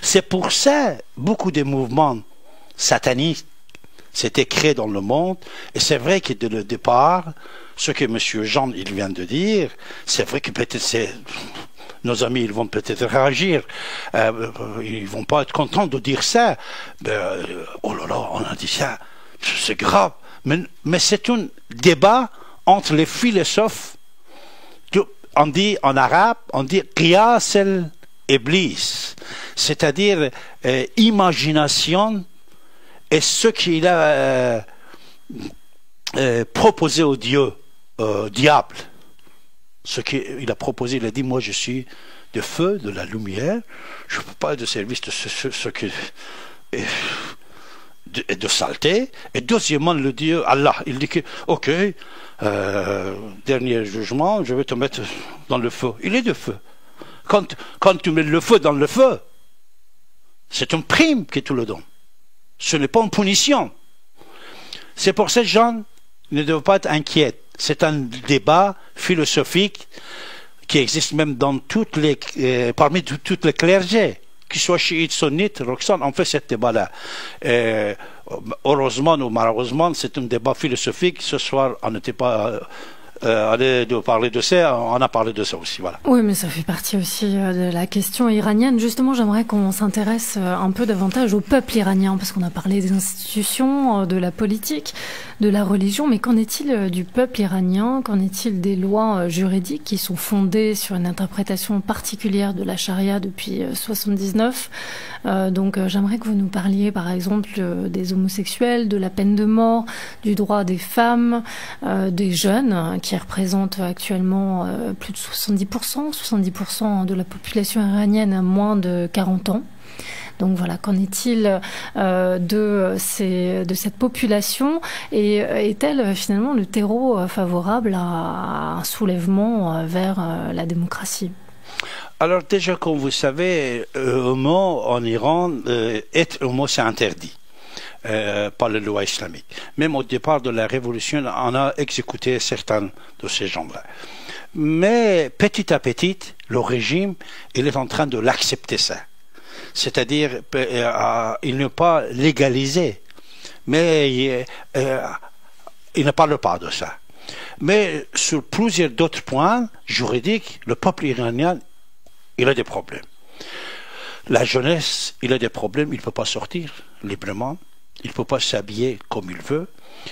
C'est pour ça, beaucoup de mouvements sataniques c'était créé dans le monde, et c'est vrai que dès le départ, ce que M. Jean il vient de dire, c'est vrai que peut-être nos amis ils vont peut-être réagir, euh, ils vont pas être contents de dire ça. Mais, oh là là, on a dit ça, c'est grave. Mais, mais c'est un débat entre les philosophes. On dit en arabe, on dit qiyas el-iblis, c'est-à-dire euh, imagination. Et ce qu'il a euh, euh, proposé au Dieu, euh, diable, ce qu'il a proposé, il a dit, moi je suis de feu, de la lumière, je ne peux pas être de service de ce, ce, ce que... Et de, et de saleté. Et deuxièmement, le Dieu, Allah, il dit que, ok, euh, dernier jugement, je vais te mettre dans le feu. Il est de feu. Quand, quand tu mets le feu dans le feu, c'est une prime que tu le donnes. Ce n'est pas une punition. C'est pour ça que Jean ne doit pas être inquiète. C'est un débat philosophique qui existe même dans toutes les, euh, parmi toutes les clergés, qu'ils soient chiites, sunnites, Roxane, on fait ce débat-là. Euh, heureusement ou malheureusement, c'est un débat philosophique. Ce soir, on n'était pas... Euh, Euh, aller de parler de ça, on a parlé de ça aussi, voilà. Oui, mais ça fait partie aussi de la question iranienne. Justement, j'aimerais qu'on s'intéresse un peu davantage au peuple iranien, parce qu'on a parlé des institutions, de la politique, de la religion, mais qu'en est-il du peuple iranien? Qu'en est-il des lois juridiques qui sont fondées sur une interprétation particulière de la charia depuis soixante-dix-neuf? euh, Donc, j'aimerais que vous nous parliez, par exemple, des homosexuels, de la peine de mort, du droit des femmes, euh, des jeunes, qui représente actuellement plus de soixante-dix pour cent, soixante-dix pour cent de la population iranienne à moins de quarante ans. Donc voilà, qu'en est-il euh, de, ces, de cette population, et est-elle finalement le terreau favorable à un soulèvement vers la démocratie? Alors déjà, comme vous savez, homo en Iran, euh, être homo c'est interdit. Euh, par les lois islamiques. Même au départ de la révolution, on a exécuté certains de ces gens-là. Mais petit à petit, le régime, il est en train de l'accepter ça. C'est-à-dire, euh, il n'est pas légalisé, mais euh, il ne parle pas de ça. Mais sur plusieurs d'autres points juridiques, le peuple iranien, il a des problèmes. La jeunesse, il a des problèmes, il ne peut pas sortir librement. Il ne peut pas s'habiller comme il veut,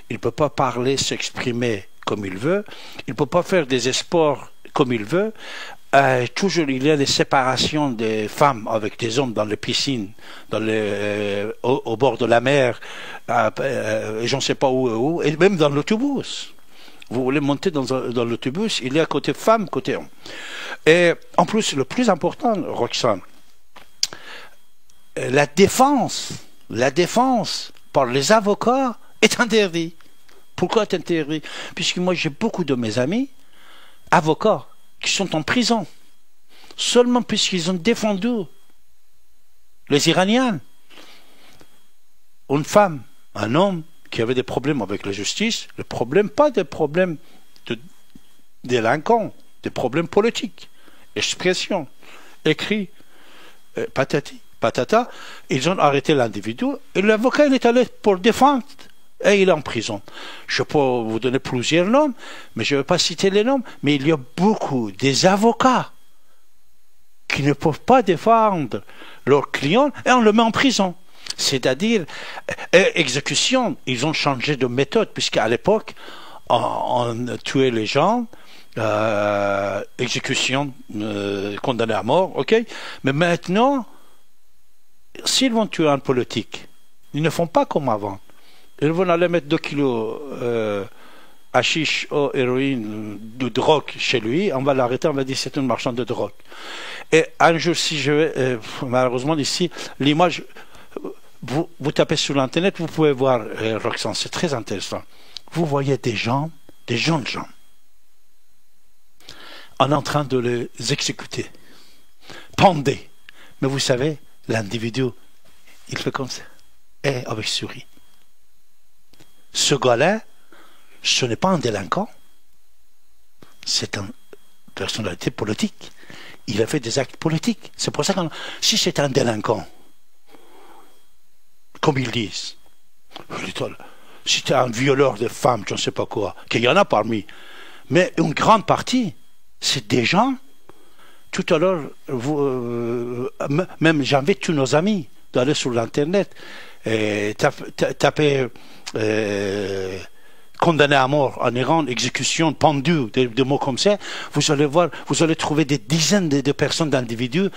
il ne peut pas parler, s'exprimer comme il veut, il ne peut pas faire des sports comme il veut. Euh, toujours il y a des séparations des femmes avec des hommes dans les piscines, dans les, euh, au, au bord de la mer, euh, euh, je ne sais pas où, où, et même dans l'autobus. Vous voulez monter dans, dans l'autobus, il y a côté femme, côté homme. Et en plus, le plus important, Roxane, la défense la défense par les avocats est interdite. Pourquoi est interdite? Puisque moi j'ai beaucoup de mes amis avocats qui sont en prison seulement puisqu'ils ont défendu les Iraniens. Une femme, un homme qui avait des problèmes avec la justice, le problème, pas des problèmes de délinquants, des problèmes politiques, expression, écrit, euh, patati, patata, ils ont arrêté l'individu et l'avocat est allé pour défendre et il est en prison. Je peux vous donner plusieurs noms, mais je ne vais pas citer les noms, mais il y a beaucoup des avocats qui ne peuvent pas défendre leurs clients et on le met en prison. C'est-à-dire, exécution, ils ont changé de méthode, puisqu'à l'époque, on, on tuait les gens, euh, exécution, euh, condamné à mort, ok? Mais maintenant, s'ils vont tuer un politique, ils ne font pas comme avant. Ils vont aller mettre deux kilos euh, hashish, oh, héroïne, de drogue chez lui, on va l'arrêter, on va dire c'est un marchand de drogue. Et un jour, si je vais, euh, malheureusement, ici, l'image... Vous, vous tapez sur l'internet, vous pouvez voir euh, Roxane, c'est très intéressant. Vous voyez des gens, des jeunes gens, en en train de les exécuter, pendez. Mais vous savez, l'individu, il fait comme ça, et avec souris. Ce gars-là, ce n'est pas un délinquant, c'est une personnalité politique. Il a fait des actes politiques. C'est pour ça que si c'est un délinquant, comme ils disent, si tu es un violeur de femmes, je ne sais pas quoi, qu'il y en a parmi, mais une grande partie, c'est des gens, tout à l'heure, euh, même j'invite tous nos amis d'aller sur l'internet, et taper euh, condamné à mort en Iran, exécution, pendu, des, des mots comme ça, vous allez voir, vous allez trouver des dizaines de, de personnes, d'individus,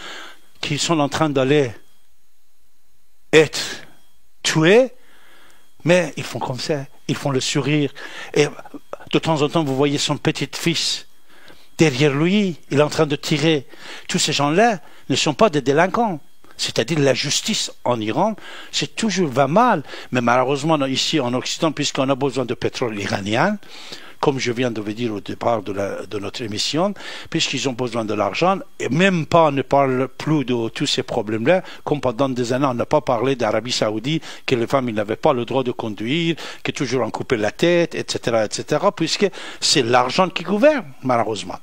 qui sont en train d'aller être tués, mais ils font comme ça, ils font le sourire. Et de temps en temps, vous voyez son petit-fils derrière lui, il est en train de tirer. Tous ces gens-là ne sont pas des délinquants. C'est-à-dire la justice en Iran, c'est toujours va mal. Mais malheureusement, ici en Occident, puisqu'on a besoin de pétrole iranien, comme je viens de vous dire au départ de, la, de notre émission, puisqu'ils ont besoin de l'argent, et même pas, on ne parle plus de tous ces problèmes-là, comme pendant des années, on n'a pas parlé d'Arabie Saoudite, que les femmes n'avaient pas le droit de conduire, que toujours en couper la tête, et cetera, et cetera, puisque c'est l'argent qui gouverne, malheureusement.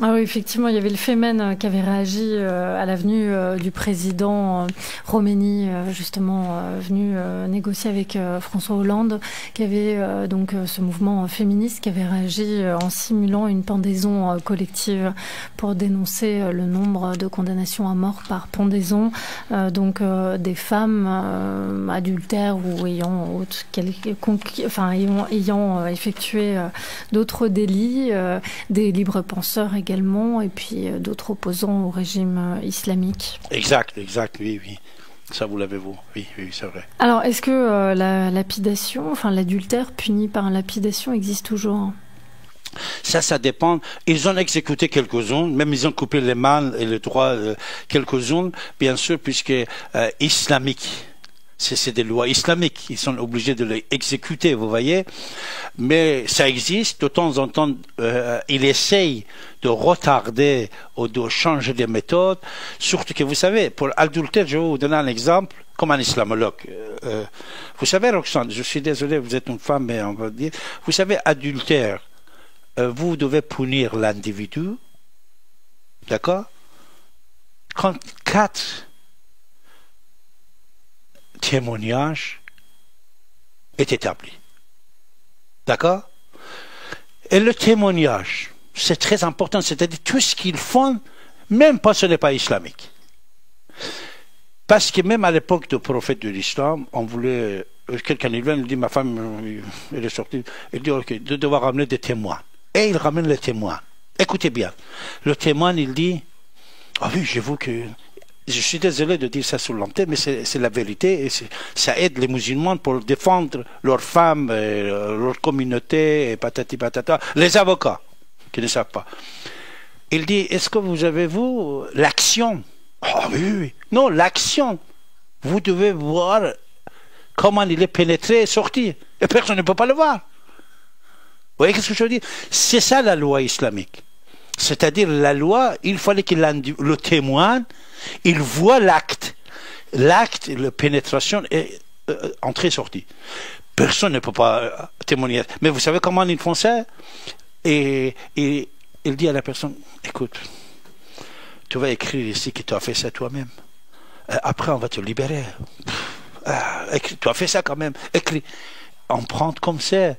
Ah oui, effectivement, il y avait le FEMEN qui avait réagi à la venue du président Khomeini, justement venu négocier avec François Hollande, qui avait donc ce mouvement féministe qui avait réagi en simulant une pendaison collective pour dénoncer le nombre de condamnations à mort par pendaison, donc des femmes adultères ou ayant autre, quelconque, enfin ayant, ayant effectué d'autres délits, des libres penseurs également, et puis euh, d'autres opposants au régime euh, islamique. Exact, exact, oui, oui. Ça, vous l'avez, vous. Oui, oui, c'est vrai. Alors, est-ce que euh, la lapidation, enfin l'adultère puni par lapidation existe toujours? Ça, ça dépend. Ils ont exécuté quelques-uns, même ils ont coupé les mains et les droits euh, quelques-uns, bien sûr, puisque euh, islamique. C'est des lois islamiques, ils sont obligés de les exécuter, vous voyez. Mais ça existe, de temps en temps, euh, ils essayent de retarder ou de changer des méthodes. Surtout que vous savez, pour l'adultère, je vais vous donner un exemple, comme un islamologue. Euh, vous savez, Roxane, je suis désolé, vous êtes une femme, mais on va dire, vous savez, adultère, euh, vous devez punir l'individu, d'accord, quand quatre témoignage est établi. D'accord? Et le témoignage, c'est très important, c'est-à-dire tout ce qu'ils font, même pas ce n'est pas islamique. Parce que même à l'époque du prophète de l'islam, on voulait, quelqu'un il vient, il dit, ma femme, elle est sortie, il dit, ok, de devoir ramener des témoins. Et il ramène les témoins. Écoutez bien. Le témoin, il dit, ah oui, j'ai vu que... Je suis désolé de dire ça sur l'antenne, mais c'est la vérité et ça aide les musulmans pour défendre leurs femmes, leur communauté, et patati patata, les avocats qui ne savent pas. Il dit, est-ce que vous avez, vous, l'action? Ah oui, oui, oui. Non, l'action. vous devez voir comment il est pénétré et sorti. Et personne ne peut pas le voir. Vous voyez ce que je veux dire? C'est ça la loi islamique. C'est-à-dire la loi, il fallait qu'il le témoigne, il voit l'acte. L'acte, la pénétration est euh, entrée-sortie. Personne ne peut pas témoigner. Mais vous savez comment ils font ça? Et il dit à la personne, écoute, tu vas écrire ici que tu as fait ça toi-même. Après, on va te libérer. Ah, écris, tu as fait ça quand même. Écris. On prend comme ça.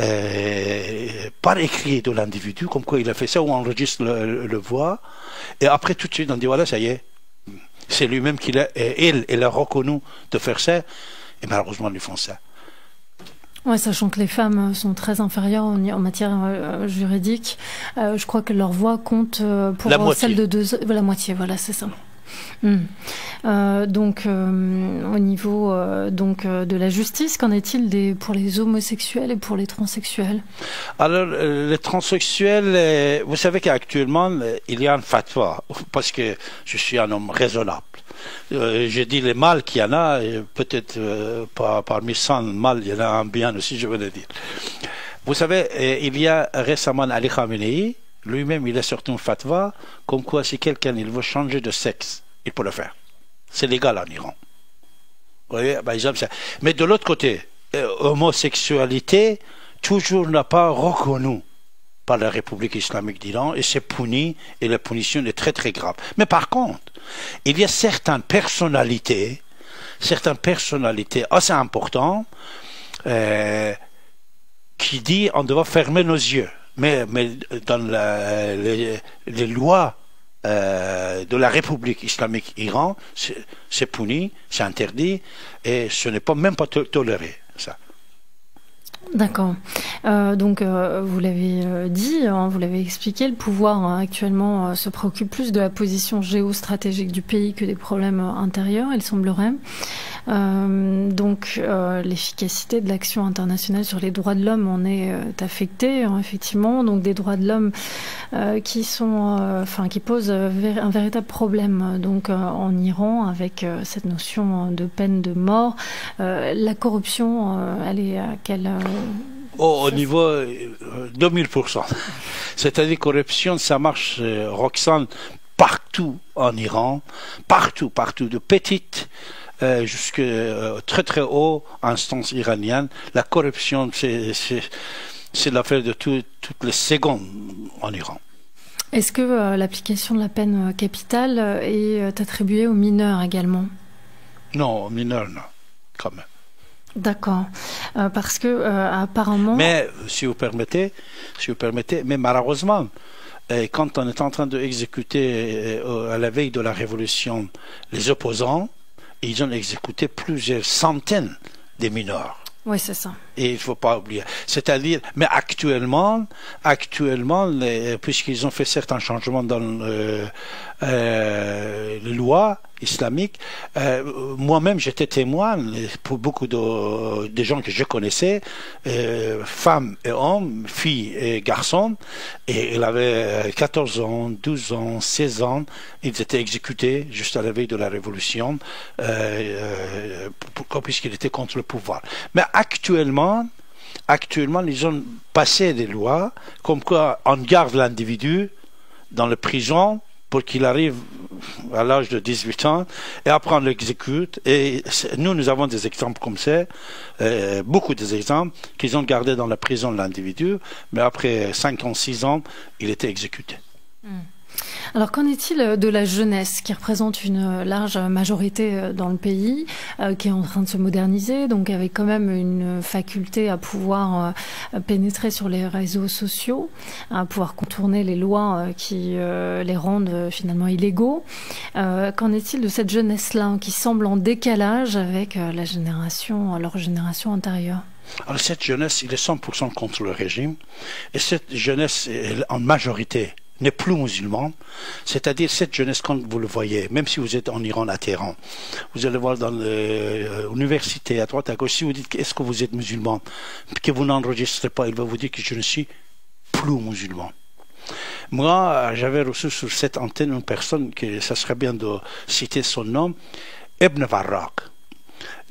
Euh, par écrit de l'individu, comme quoi il a fait ça, ou on enregistre le, le voix, et après tout de suite on dit voilà, ça y est, c'est lui-même qui l'a, il, il a reconnu de faire ça, et malheureusement ils font ça. Ouais, sachant que les femmes sont très inférieures en, en matière euh, juridique, euh, je crois que leur voix compte euh, pour la celle de deux, la moitié, voilà, c'est ça. Hum. Euh, donc euh, au niveau euh, donc, euh, de la justice, qu'en est-il pour les homosexuels et pour les transsexuels? Alors euh, les transsexuels, euh, vous savez qu'actuellement euh, il y a un fatwa, parce que je suis un homme raisonnable. Euh, je dis les mâles qu'il y en a, peut-être euh, par, parmi cent mâles il y en a un bien aussi, je veux le dire. Vous savez, euh, il y a récemment Ali Khamenei, lui-même, il a sorti une fatwa comme quoi si quelqu'un il veut changer de sexe, il peut le faire. C'est légal en Iran. Vous voyez, ben, ils aiment ça. Mais de l'autre côté, homosexualité toujours n'a pas reconnue par la République islamique d'Iran et c'est puni et la punition est très très grave. Mais par contre, il y a certaines personnalités, certaines personnalités assez importantes euh, qui disent on doit fermer nos yeux. Mais, mais dans la, les, les lois euh, de la République islamique Iran, c'est puni, c'est interdit, et ce n'est pas même pas to toléré, ça. D'accord. Euh, donc, euh, vous l'avez dit, hein, vous l'avez expliqué, le pouvoir hein, actuellement euh, se préoccupe plus de la position géostratégique du pays que des problèmes euh, intérieurs, il semblerait. Euh, donc, euh, l'efficacité de l'action internationale sur les droits de l'homme en est euh, affectée, hein, effectivement. Donc, des droits de l'homme euh, qui sont, euh, enfin, qui posent un véritable problème. Donc, euh, en Iran, avec euh, cette notion de peine de mort, euh, la corruption, euh, elle est à quelle euh, Oh, au niveau euh, deux mille pour cent. C'est-à-dire corruption, ça marche, euh, Roxane, partout en Iran, partout, partout, de petites euh, jusqu'à euh, très très haut instance iranienne. La corruption, c'est l'affaire de tout, toutes les secondes en Iran. Est-ce que euh, l'application de la peine capitale est attribuée aux mineurs également? Non, aux mineurs, non, quand même. D'accord, euh, parce que euh, apparemment. Mais si vous permettez, si vous permettez, mais malheureusement, euh, quand on est en train d'exécuter euh, à la veille de la révolution les opposants, ils ont exécuté plusieurs centaines des mineurs. Oui, c'est ça. Et il ne faut pas oublier. C'est-à-dire, mais actuellement, actuellement, puisqu'ils ont fait certains changements dans euh, euh, les lois islamiques, euh, moi-même j'étais témoin pour beaucoup de, de gens que je connaissais, euh, femmes et hommes, filles et garçons, et ils avaient quatorze ans, douze ans, seize ans, ils étaient exécutés juste à la veille de la révolution, euh, puisqu'ils étaient contre le pouvoir. Mais actuellement, Actuellement, ils ont passé des lois comme quoi on garde l'individu dans la prison pour qu'il arrive à l'âge de dix-huit ans et après on l'exécute. Et nous, nous avons des exemples comme ça, euh, beaucoup des exemples qu'ils ont gardé dans la prison l'individu, mais après cinq ans, six ans, il était exécuté. Mmh. Alors, qu'en est-il de la jeunesse qui représente une large majorité dans le pays, euh, qui est en train de se moderniser, donc avec quand même une faculté à pouvoir euh, pénétrer sur les réseaux sociaux, à pouvoir contourner les lois euh, qui euh, les rendent euh, finalement illégaux. Euh, qu'en est-il de cette jeunesse-là hein, qui semble en décalage avec euh, la génération, euh, leur génération antérieure? Alors, cette jeunesse, il est cent pour cent contre le régime, et cette jeunesse, elle, en majorité, n'est plus musulman, c'est-à-dire cette jeunesse, quand vous le voyez, même si vous êtes en Iran, à Téhéran, vous allez voir dans l'université, à droite, à gauche, si vous dites est-ce que vous êtes musulman, que vous n'enregistrez pas, il va vous dire que je ne suis plus musulman. Moi, j'avais reçu sur cette antenne une personne, que ça serait bien de citer son nom, Ibn Warraq,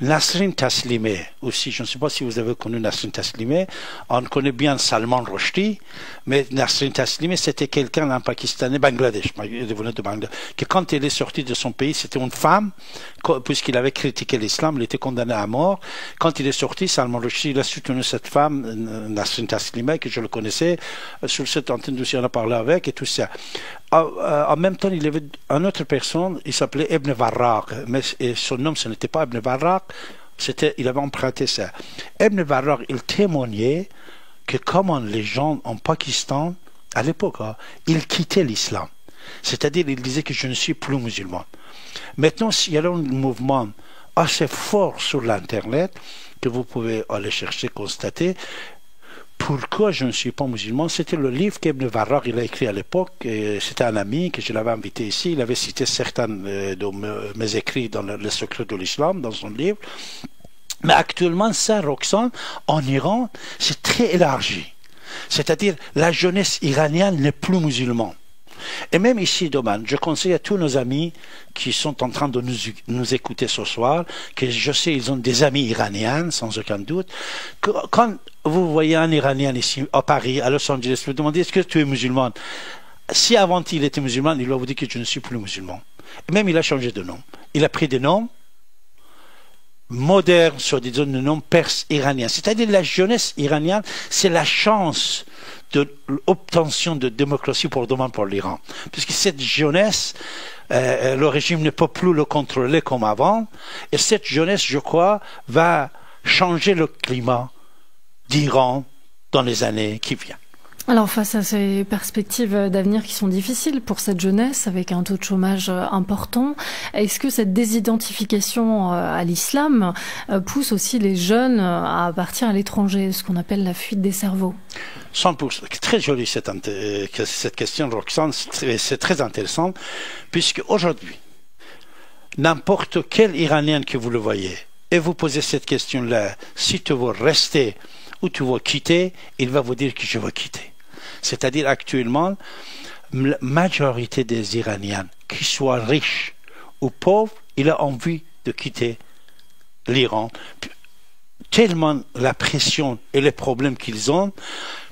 Nasrin Taslimé aussi. Je ne sais pas si vous avez connu Nasrin Taslimé. On connaît bien Salman Rushdie, mais Nasrin Taslimé, c'était quelqu'un, un Pakistanais, Bangladesh, de Bangladesh, que quand il est sorti de son pays, c'était une femme, puisqu'il avait critiqué l'islam, il était condamné à mort. Quand il est sorti, Salman Rushdie, il a soutenu cette femme, Nasrin Taslimé, que je le connaissais, sur cette antenne d'où on a parlé avec, et tout ça. En même temps, il y avait une autre personne, il s'appelait Ibn Warraq, mais son nom, ce n'était pas Ibn Warraq, c'était, il avait emprunté ça. Ibn Warraq, il témoignait que comment les gens en Pakistan, à l'époque, hein, ils quittaient l'islam. C'est-à-dire, ils disaient que je ne suis plus musulman. Maintenant, il y a un mouvement assez fort sur l'Internet, que vous pouvez aller chercher, constater, pourquoi je ne suis pas musulman. C'était le livre qu'Ibn Warraq il a écrit à l'époque. C'était un ami que je l'avais invité ici. Il avait cité certains de mes écrits dans le secret de l'islam, dans son livre. Mais actuellement, ça, Roxane, en Iran, c'est très élargi. C'est-à-dire, la jeunesse iranienne n'est plus musulmane. Et même ici, demain, je conseille à tous nos amis qui sont en train de nous, nous écouter ce soir, que je sais ils ont des amis iraniens, sans aucun doute, que, quand vous voyez un Iranien ici, à Paris, à Los Angeles, vous demandez, est-ce que tu es musulman? Si avant il était musulman, il va vous dire que je ne suis plus musulman. Et même il a changé de nom. Il a pris des noms modernes, sur des noms perses iraniens. C'est-à-dire la jeunesse iranienne, c'est la chance de l'obtention de démocratie pour demain pour l'Iran. Puisque cette jeunesse, euh, le régime ne peut plus le contrôler comme avant, et cette jeunesse, je crois, va changer le climat d'Iran dans les années qui viennent. Alors face à ces perspectives d'avenir qui sont difficiles pour cette jeunesse, avec un taux de chômage important, est-ce que cette désidentification à l'islam pousse aussi les jeunes à partir à l'étranger, ce qu'on appelle la fuite des cerveaux? cent pour cent. Très jolie cette, cette question, Roxane, c'est très intéressant, puisque aujourd'hui, n'importe quel Iranien que vous le voyez, et vous posez cette question-là, si tu veux rester ou tu veux quitter, il va vous dire que je veux quitter. C'est-à-dire actuellement, la majorité des Iraniens, qu'ils soient riches ou pauvres, ils ont envie de quitter l'Iran. Tellement la pression et les problèmes qu'ils ont,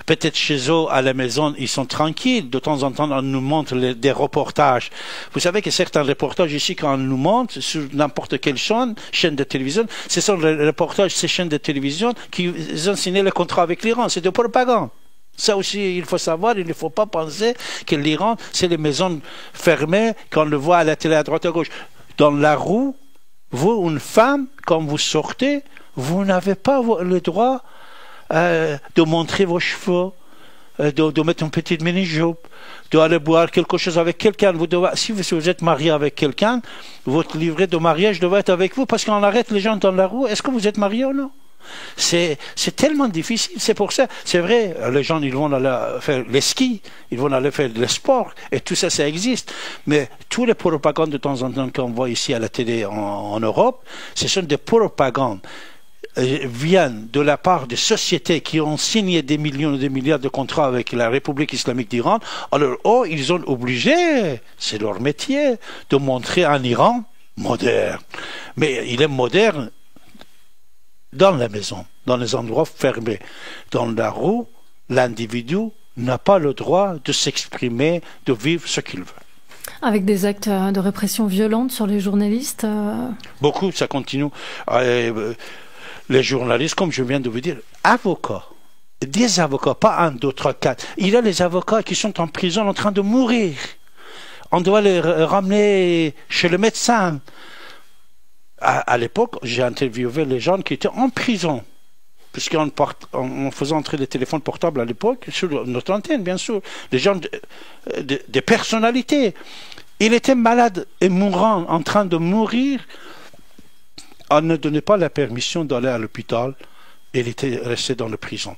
peut-être chez eux, à la maison, ils sont tranquilles. De temps en temps, on nous montre les, des reportages. Vous savez que certains reportages ici, quand on nous montre sur n'importe quelle chaîne, chaîne de télévision, ce sont les reportages de ces chaînes de télévision qui ont signé le contrat avec l'Iran. C'est de propagande. Ça aussi, il faut savoir, il ne faut pas penser que l'Iran, c'est les maisons fermées qu'on le voit à la télé à droite à gauche. Dans la rue, vous, une femme, quand vous sortez, vous n'avez pas le droit Euh, de montrer vos cheveux, euh, de, de mettre une petite mini-jupe, d'aller boire quelque chose avec quelqu'un. Vous devez, si vous, si vous êtes marié avec quelqu'un, votre livret de mariage doit être avec vous, parce qu'on arrête les gens dans la rue. Est-ce que vous êtes marié ou non? C'est tellement difficile. C'est pour ça, c'est vrai, les gens ils vont aller faire les skis, ils vont aller faire le sport, et tout ça, ça existe. Mais tous les propagandes de temps en temps qu'on voit ici à la télé en, en Europe, ce sont des propagandes viennent de la part des sociétés qui ont signé des millions et des milliards de contrats avec la République islamique d'Iran. Alors, oh, ils ont obligé, c'est leur métier, de montrer un Iran moderne. Mais il est moderne dans la maison, dans les endroits fermés. Dans la rue, l'individu n'a pas le droit de s'exprimer, de vivre ce qu'il veut. Avec des actes de répression violente sur les journalistes euh... Beaucoup, ça continue. Euh, Les journalistes, comme je viens de vous dire, avocats, des avocats, pas un, deux, trois, quatre. Il y a les avocats qui sont en prison en train de mourir. On doit les ramener chez le médecin. À, à l'époque, j'ai interviewé les gens qui étaient en prison, puisqu'on on faisait entrer les téléphones portables à l'époque, sur notre antenne, bien sûr, les gens de, de, de personnalités. Il était malade et mourant, en train de mourir. On ne donnait pas la permission d'aller à l'hôpital. Il était resté dans la prison.